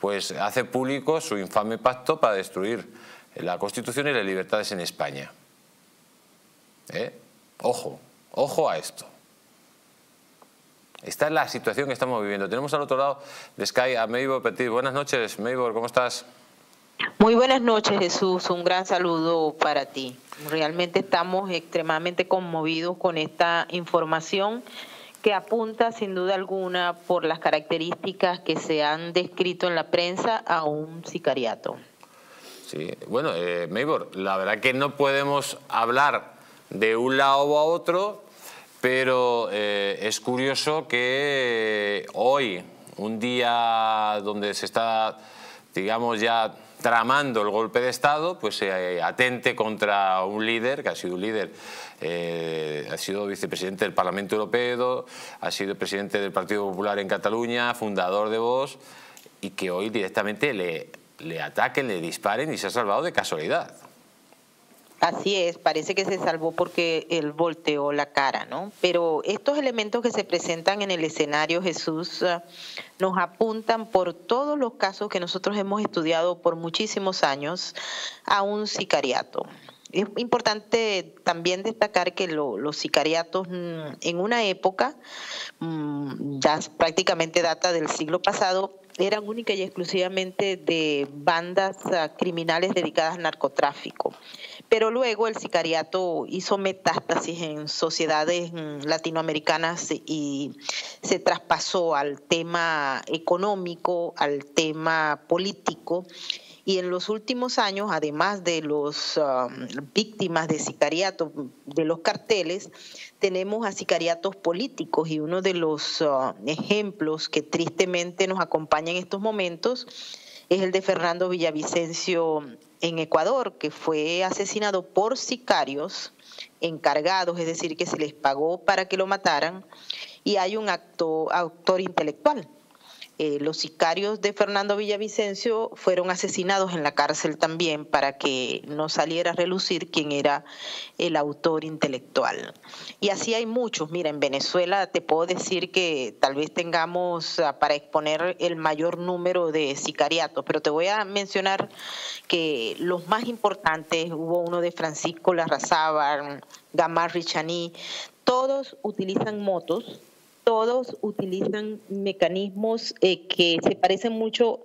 pues hace público su infame pacto para destruir la Constitución y las libertades en España. ¿Eh? Ojo, ojo a esto. Esta es la situación que estamos viviendo. Tenemos al otro lado de Sky a Maibort Petit. Buenas noches, Maibort, ¿cómo estás? Muy buenas noches, Jesús. Un gran saludo para ti. Realmente estamos extremadamente conmovidos con esta información que apunta, sin duda alguna, por las características que se han descrito en la prensa, a un sicariato. Sí, bueno, eh, Maibort, la verdad que no podemos hablar de un lado a otro, pero eh, es curioso que hoy, un día donde se está, digamos, ya tramando el golpe de Estado, pues se eh, atente contra un líder, que ha sido un líder, eh, ha sido vicepresidente del Parlamento Europeo, ha sido presidente del Partido Popular en Cataluña, fundador de Vox, y que hoy directamente le, le ataquen, le disparen y se ha salvado de casualidad. Así es, parece que se salvó porque él volteó la cara, ¿no? Pero estos elementos que se presentan en el escenario, Jesús, nos apuntan por todos los casos que nosotros hemos estudiado por muchísimos años a un sicariato. Es importante también destacar que lo, los sicariatos en una época, ya prácticamente data del siglo pasado, eran única y exclusivamente de bandas criminales dedicadas al narcotráfico. Pero luego el sicariato hizo metástasis en sociedades latinoamericanas y se traspasó al tema económico, al tema político. Y en los últimos años, además de las uh, víctimas de sicariato, de los carteles, tenemos a sicariatos políticos. Y uno de los uh, ejemplos que tristemente nos acompaña en estos momentos es el de Fernando Villavicencio en Ecuador, que fue asesinado por sicarios encargados, es decir, que se les pagó para que lo mataran, y hay un acto, autor intelectual. Eh, los sicarios de Fernando Villavicencio fueron asesinados en la cárcel también para que no saliera a relucir quién era el autor intelectual. Y así hay muchos. Mira, en Venezuela te puedo decir que tal vez tengamos para exponer el mayor número de sicariatos, pero te voy a mencionar que los más importantes, hubo uno de Francisco Larrazábal, Gamarri Chaní, todos utilizan motos. Todos utilizan mecanismos eh, que se parecen mucho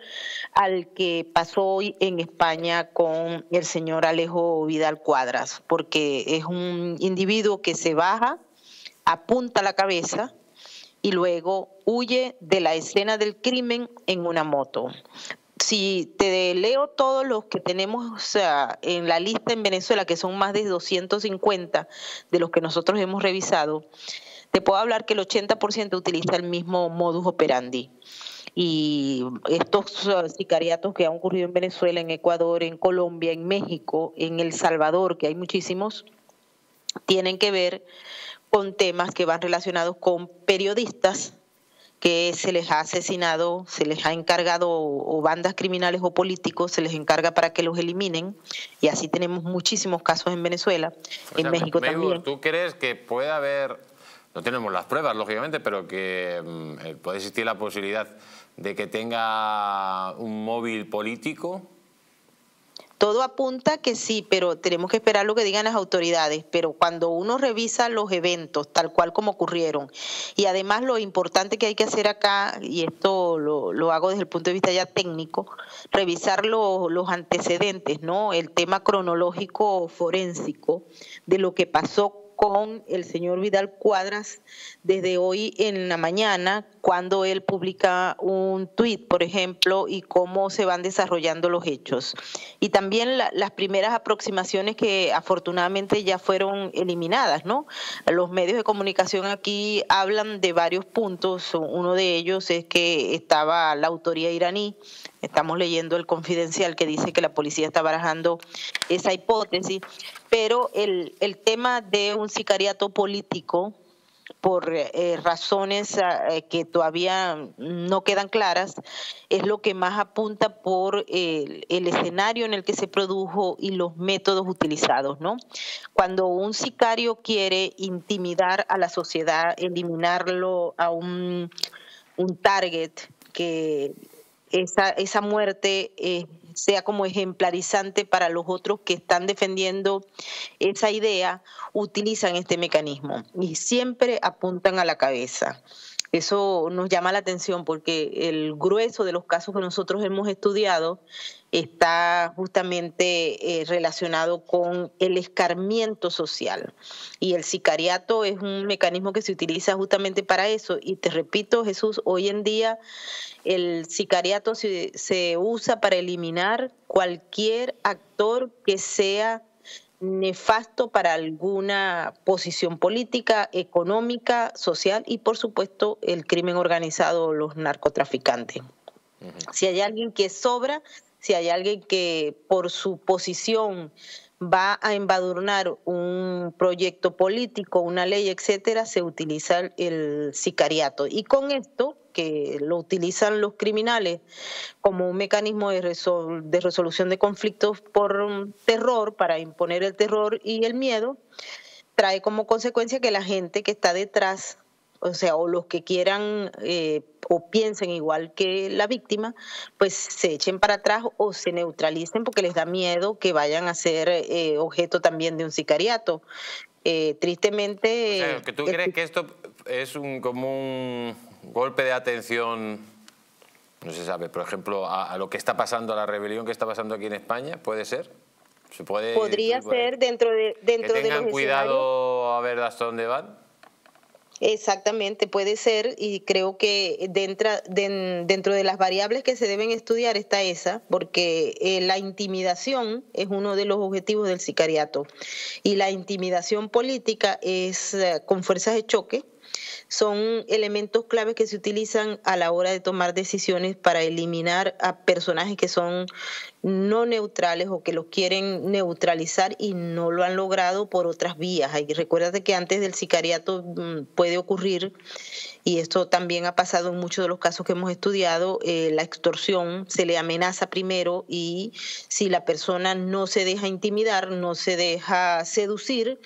al que pasó hoy en España con el señor Alejo Vidal-Quadras, porque es un individuo que se baja, apunta la cabeza y luego huye de la escena del crimen en una moto. Si te leo todos los que tenemos o sea, en la lista en Venezuela, que son más de doscientos cincuenta de los que nosotros hemos revisado, te puedo hablar que el ochenta por ciento utiliza el mismo modus operandi. Y estos sicariatos que han ocurrido en Venezuela, en Ecuador, en Colombia, en México, en El Salvador, que hay muchísimos, tienen que ver con temas que van relacionados con periodistas que se les ha asesinado, se les ha encargado, o bandas criminales o políticos, se les encarga para que los eliminen. Y así tenemos muchísimos casos en Venezuela, o en sea, México Maibort, también. ¿Tú crees que puede haber... No tenemos las pruebas, lógicamente, pero que eh, puede existir la posibilidad de que tenga un móvil político? Todo apunta que sí, pero tenemos que esperar lo que digan las autoridades. Pero cuando uno revisa los eventos tal cual como ocurrieron, y además lo importante que hay que hacer acá, y esto lo, lo hago desde el punto de vista ya técnico, revisar lo, los antecedentes, ¿no? El tema cronológico forénsico de lo que pasó con el señor Vidal-Quadras desde hoy en la mañana, cuando él publica un tuit, por ejemplo, y cómo se van desarrollando los hechos. Y también la, las primeras aproximaciones que afortunadamente ya fueron eliminadas, ¿no? Los medios de comunicación aquí hablan de varios puntos. Uno de ellos es que estaba la autoría iraní. Estamos leyendo El Confidencial, que dice que la policía está barajando esa hipótesis, pero el, el tema de un sicariato político por eh, razones eh, que todavía no quedan claras es lo que más apunta por eh, el escenario en el que se produjo y los métodos utilizados, ¿no? Cuando un sicario quiere intimidar a la sociedad, eliminarlo a un, un target que... Esa, esa muerte eh, sea como ejemplarizante para los otros que están defendiendo esa idea, utilizan este mecanismo y siempre apuntan a la cabeza. Eso nos llama la atención porque el grueso de los casos que nosotros hemos estudiado está justamente eh, relacionado con el escarmiento social. Y el sicariato es un mecanismo que se utiliza justamente para eso. Y te repito, Jesús, hoy en día el sicariato se, se usa para eliminar cualquier actor que sea nefasto para alguna posición política, económica, social y, por supuesto, el crimen organizado, los narcotraficantes. Uh-huh. Si hay alguien que sobra, si hay alguien que por su posición va a embadurnar un proyecto político, una ley, etcétera, se utiliza el sicariato. Y con esto, que lo utilizan los criminales como un mecanismo de, resol de resolución de conflictos por terror, para imponer el terror y el miedo, trae como consecuencia que la gente que está detrás, o sea, o los que quieran eh, o piensen igual que la víctima, pues se echen para atrás o se neutralicen porque les da miedo que vayan a ser eh, objeto también de un sicariato. Eh, tristemente... O sea, ¿que tú crees que esto es un, como un golpe de atención, no se sabe, por ejemplo, a, a lo que está pasando, a la rebelión que está pasando aquí en España? ¿Puede ser? ¿Se puede, Podría se puede, ser dentro de, dentro de los escenarios? Que tengan cuidado a ver hasta dónde van. Exactamente, puede ser, y creo que dentro, dentro de las variables que se deben estudiar está esa, porque eh, la intimidación es uno de los objetivos del sicariato y la intimidación política es eh, con fuerzas de choque. Son elementos claves que se utilizan a la hora de tomar decisiones para eliminar a personajes que son no neutrales o que los quieren neutralizar y no lo han logrado por otras vías. Y recuérdate que antes del sicariato puede ocurrir, y esto también ha pasado en muchos de los casos que hemos estudiado, eh, la extorsión, se le amenaza primero y si la persona no se deja intimidar, no se deja seducir,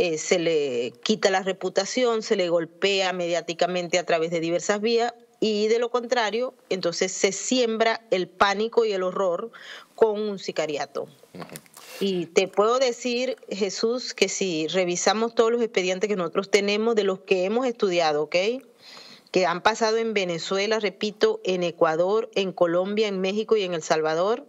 Eh, se le quita la reputación, se le golpea mediáticamente a través de diversas vías y de lo contrario, entonces se siembra el pánico y el horror con un sicariato. Uh-huh. Y te puedo decir, Jesús, que si revisamos todos los expedientes que nosotros tenemos de los que hemos estudiado, ¿ok?, que han pasado en Venezuela, repito, en Ecuador, en Colombia, en México y en El Salvador,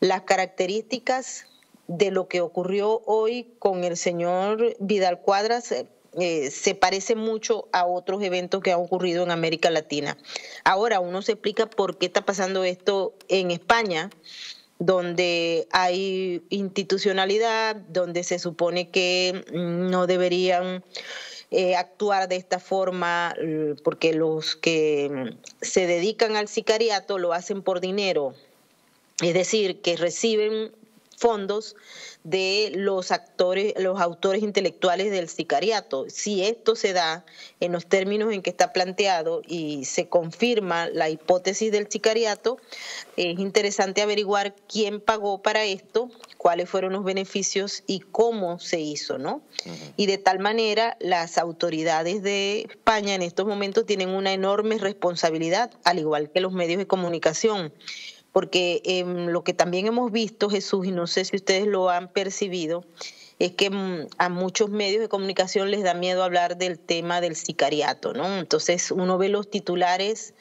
las características de lo que ocurrió hoy con el señor Vidal-Quadras eh, se parece mucho a otros eventos que han ocurrido en América Latina. Ahora, uno se explica por qué está pasando esto en España, donde hay institucionalidad, donde se supone que no deberían eh, actuar de esta forma, porque los que se dedican al sicariato lo hacen por dinero, es decir, que reciben fondos de los actores, los autores intelectuales del sicariato. Si esto se da en los términos en que está planteado y se confirma la hipótesis del sicariato, es interesante averiguar quién pagó para esto, cuáles fueron los beneficios y cómo se hizo, ¿no? Uh-huh. Y de tal manera las autoridades de España en estos momentos tienen una enorme responsabilidad, al igual que los medios de comunicación. Porque eh, lo que también hemos visto, Jesús, y no sé si ustedes lo han percibido, es que a muchos medios de comunicación les da miedo hablar del tema del sicariato, ¿no? Entonces uno ve los titulares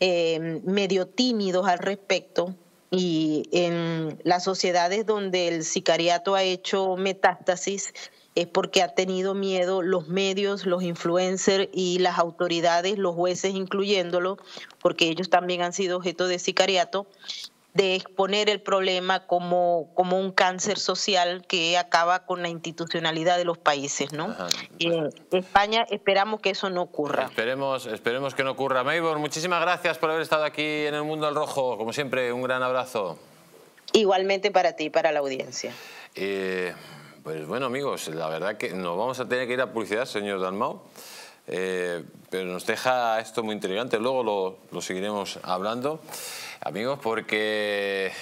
eh, medio tímidos al respecto, y en las sociedades donde el sicariato ha hecho metástasis es porque ha tenido miedo los medios, los influencers y las autoridades, los jueces incluyéndolo, porque ellos también han sido objeto de sicariato, de exponer el problema como, como un cáncer social que acaba con la institucionalidad de los países, ¿no? Y en España esperamos que eso no ocurra. Esperemos, esperemos que no ocurra. Maibort, muchísimas gracias por haber estado aquí en el Mundo al Rojo. Como siempre, un gran abrazo. Igualmente para ti y para la audiencia. Eh, pues bueno, amigos, la verdad que nos vamos a tener que ir a publicidad, señor Dalmau. Eh, pero nos deja esto muy intrigante, luego lo, lo seguiremos hablando, amigos, porque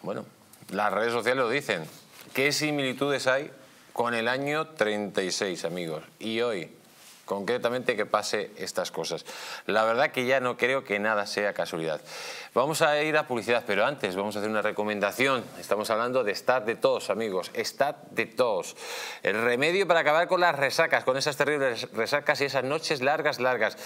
bueno, las redes sociales lo dicen. ¿Qué similitudes hay con el año treinta y seis, amigos? Y hoy, concretamente, que pase estas cosas. La verdad que ya no creo que nada sea casualidad. Vamos a ir a publicidad, pero antes vamos a hacer una recomendación. Estamos hablando de Star de Todos, amigos. Star de Todos. El remedio para acabar con las resacas, con esas terribles resacas y esas noches largas, largas.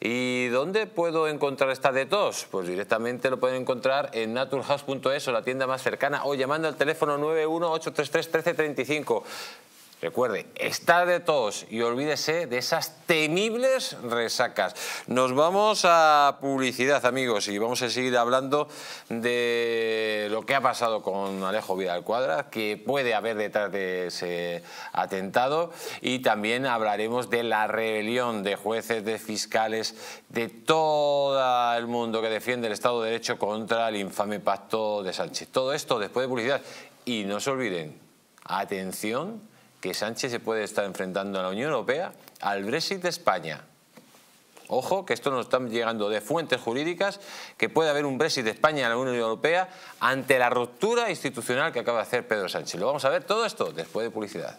¿Y dónde puedo encontrar Star de Todos? Pues directamente lo pueden encontrar en naturhouse punto es o la tienda más cercana o llamando al teléfono nueve uno ocho tres tres uno tres tres cinco. Recuerde, Star de Todos y olvídese de esas temibles resacas. Nos vamos a publicidad, amigos, y vamos a seguir hablando de lo que ha pasado con Alejo Vidal-Quadras, que puede haber detrás de ese atentado, y también hablaremos de la rebelión de jueces, de fiscales, de todo el mundo que defiende el Estado de Derecho contra el infame pacto de Sánchez. Todo esto después de publicidad. Y no se olviden, atención, que Sánchez se puede estar enfrentando a la Unión Europea al Brexit de España. Ojo, que esto nos está llegando de fuentes jurídicas, que puede haber un Brexit de España en la Unión Europea ante la ruptura institucional que acaba de hacer Pedro Sánchez. Lo vamos a ver todo esto después de publicidad.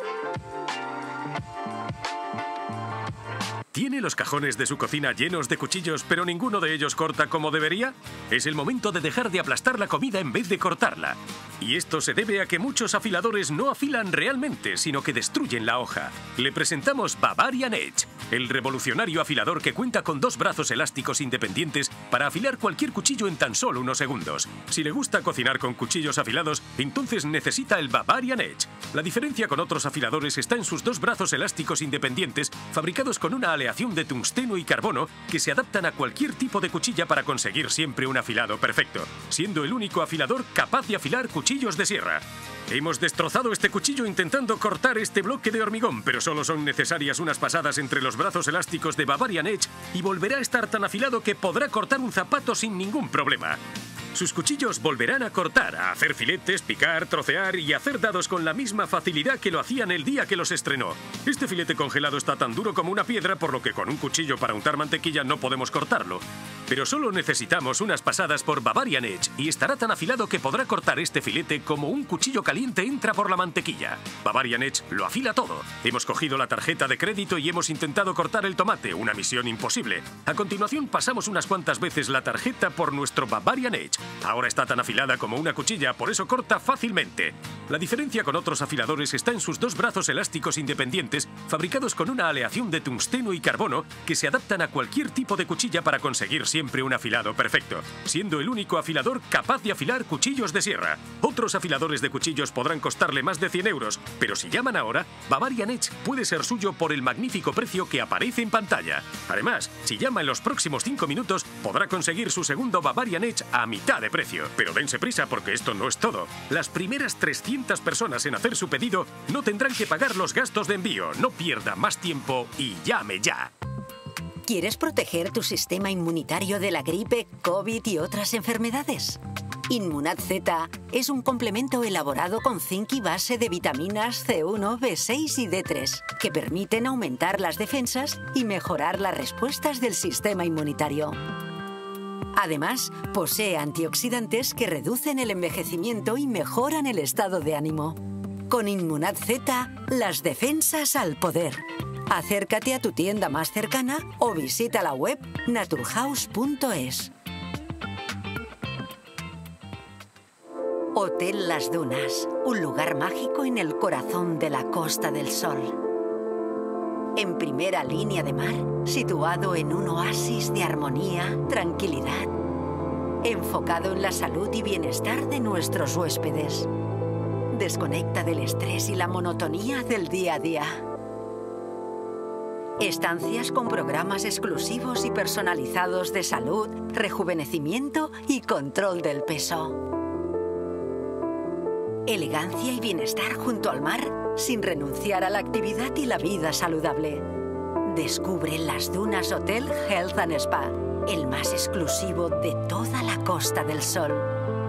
¿Tiene los cajones de su cocina llenos de cuchillos, pero ninguno de ellos corta como debería? Es el momento de dejar de aplastar la comida en vez de cortarla. Y esto se debe a que muchos afiladores no afilan realmente, sino que destruyen la hoja. Le presentamos Bavarian Edge, el revolucionario afilador que cuenta con dos brazos elásticos independientes para afilar cualquier cuchillo en tan solo unos segundos. Si le gusta cocinar con cuchillos afilados, entonces necesita el Bavarian Edge. La diferencia con otros afiladores está en sus dos brazos elásticos independientes, fabricados con una aleación de tungsteno y carbono, que se adaptan a cualquier tipo de cuchilla para conseguir siempre un afilado perfecto, siendo el único afilador capaz de afilar cuchillos de sierra. Hemos destrozado este cuchillo intentando cortar este bloque de hormigón, pero solo son necesarias unas pasadas entre los brazos elásticos de Bavarian Edge y volverá a estar tan afilado que podrá cortar un zapato sin ningún problema. Sus cuchillos volverán a cortar, a hacer filetes, picar, trocear y hacer dados con la misma facilidad que lo hacían el día que los estrenó. Este filete congelado está tan duro como una piedra, por lo que con un cuchillo para untar mantequilla no podemos cortarlo. Pero solo necesitamos unas pasadas por Bavarian Edge y estará tan afilado que podrá cortar este filete como un cuchillo caliente entra por la mantequilla. Bavarian Edge lo afila todo. Hemos cogido la tarjeta de crédito y hemos intentado cortar el tomate, una misión imposible. A continuación pasamos unas cuantas veces la tarjeta por nuestro Bavarian Edge. Ahora está tan afilada como una cuchilla, por eso corta fácilmente. La diferencia con otros afiladores está en sus dos brazos elásticos independientes, fabricados con una aleación de tungsteno y carbono, que se adaptan a cualquier tipo de cuchilla para conseguir siempre un afilado perfecto, siendo el único afilador capaz de afilar cuchillos de sierra. Otros afiladores de cuchillos podrán costarle más de cien euros, pero si llaman ahora, Bavarian Edge puede ser suyo por el magnífico precio que aparece en pantalla. Además, si llama en los próximos cinco minutos, podrá conseguir su segundo Bavarian Edge a mitad de precio. Pero dense prisa porque esto no es todo. Las primeras trescientas personas en hacer su pedido no tendrán que pagar los gastos de envío. No pierda más tiempo y llame ya. ¿Quieres proteger tu sistema inmunitario de la gripe, COVID y otras enfermedades? InmunadZ es un complemento elaborado con zinc y base de vitaminas C uno, B seis y D tres que permiten aumentar las defensas y mejorar las respuestas del sistema inmunitario. Además, posee antioxidantes que reducen el envejecimiento y mejoran el estado de ánimo. Con InmunadZ, las defensas al poder. Acércate a tu tienda más cercana o visita la web naturhouse punto es. Hotel Las Dunas, un lugar mágico en el corazón de la Costa del Sol. En primera línea de mar, situado en un oasis de armonía, tranquilidad, enfocado en la salud y bienestar de nuestros huéspedes. Desconecta del estrés y la monotonía del día a día. Estancias con programas exclusivos y personalizados de salud, rejuvenecimiento y control del peso. Elegancia y bienestar junto al mar, sin renunciar a la actividad y la vida saludable. Descubre Las Dunas Hotel Health and Spa, el más exclusivo de toda la Costa del Sol.